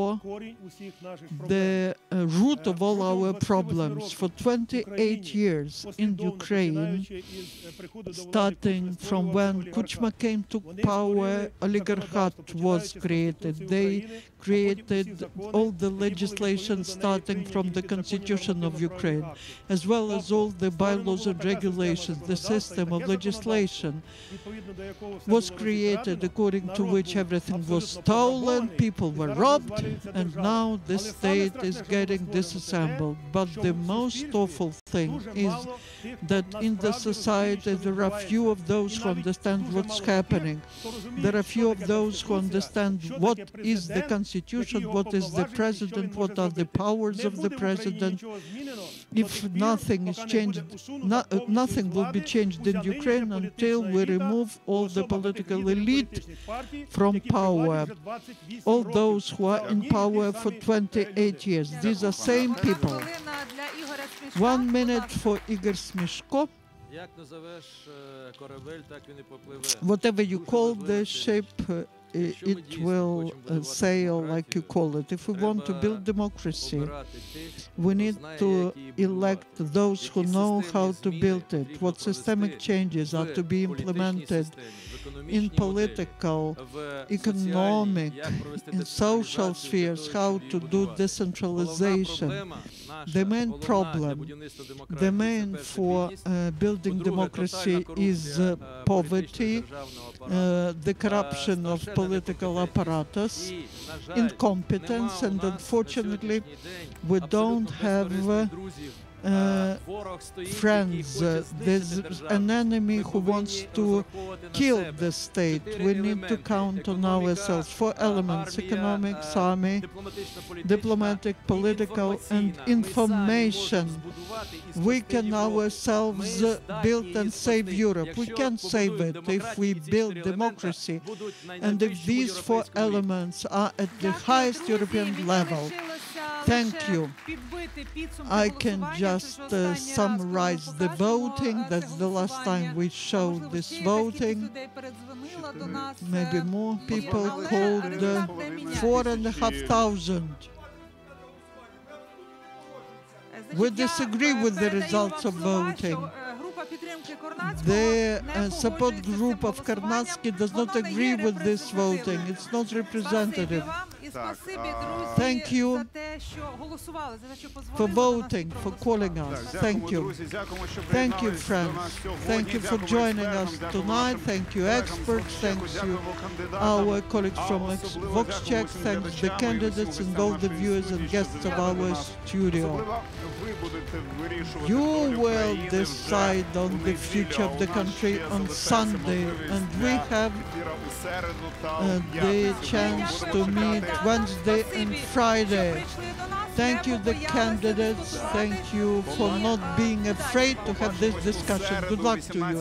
the uh, root of all our problems. For twenty-eight years in Ukraine, starting from when Kuchma came to power, oligarchat was created. They created all the legislation starting from the Constitution of Ukraine, as well as all the bylaws and regulations. The system of legislation was created according to which everything was stolen, people were robbed, and now the state is getting disassembled. But the most awful thing is that in the society there are few of those who understand what's happening. There are few of those who understand what is the Constitution, what is the president, what are the powers of the president. If nothing is changed, no, uh, nothing will be changed in Ukraine until we remove all the political elite from power, all those who are in power for twenty-eight years. These are same people. One minute for Ihor Smeshko. Whatever you call the ship, uh, it will uh, sail like you call it. If we want to build democracy, we need to elect those who know how to build it, what systemic changes are to be implemented in political, economic, in social spheres, how to do decentralization. The main problem, the main for uh, building democracy is uh, poverty, uh, the corruption of political apparatus, incompetence, and unfortunately we don't have uh, Uh, friends. Uh, there's an enemy who wants to kill the state. We need to count on ourselves. Four elements: economics, army, diplomatic, political, and information. We can ourselves uh, build and save Europe. We can save it if we build democracy, and if these four elements are at the highest European level. Thank you. I can just uh, summarize the voting. That's the last time we showed this voting. Maybe more people called uh, four and a half thousand. We disagree with the results of voting. The uh, support group of Kornatskyi does not agree with this voting. It's not representative. Thank you for voting, for calling us. Thank you. Thank you, friends. Thank you for joining us tonight. Thank you, experts. Thank you, our colleagues from VoxCheck. Thanks the candidates and all the viewers and guests of our studio. You will decide on the future of the country on Sunday, and we have uh, the chance to meet Wednesday and Friday. Thank you, the candidates. Thank you for not being afraid to have this discussion. Good luck to you.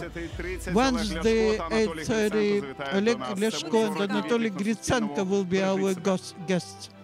Wednesday, eight thirty, Oleg Leshko and Anatoly Gritsenko will be our guests.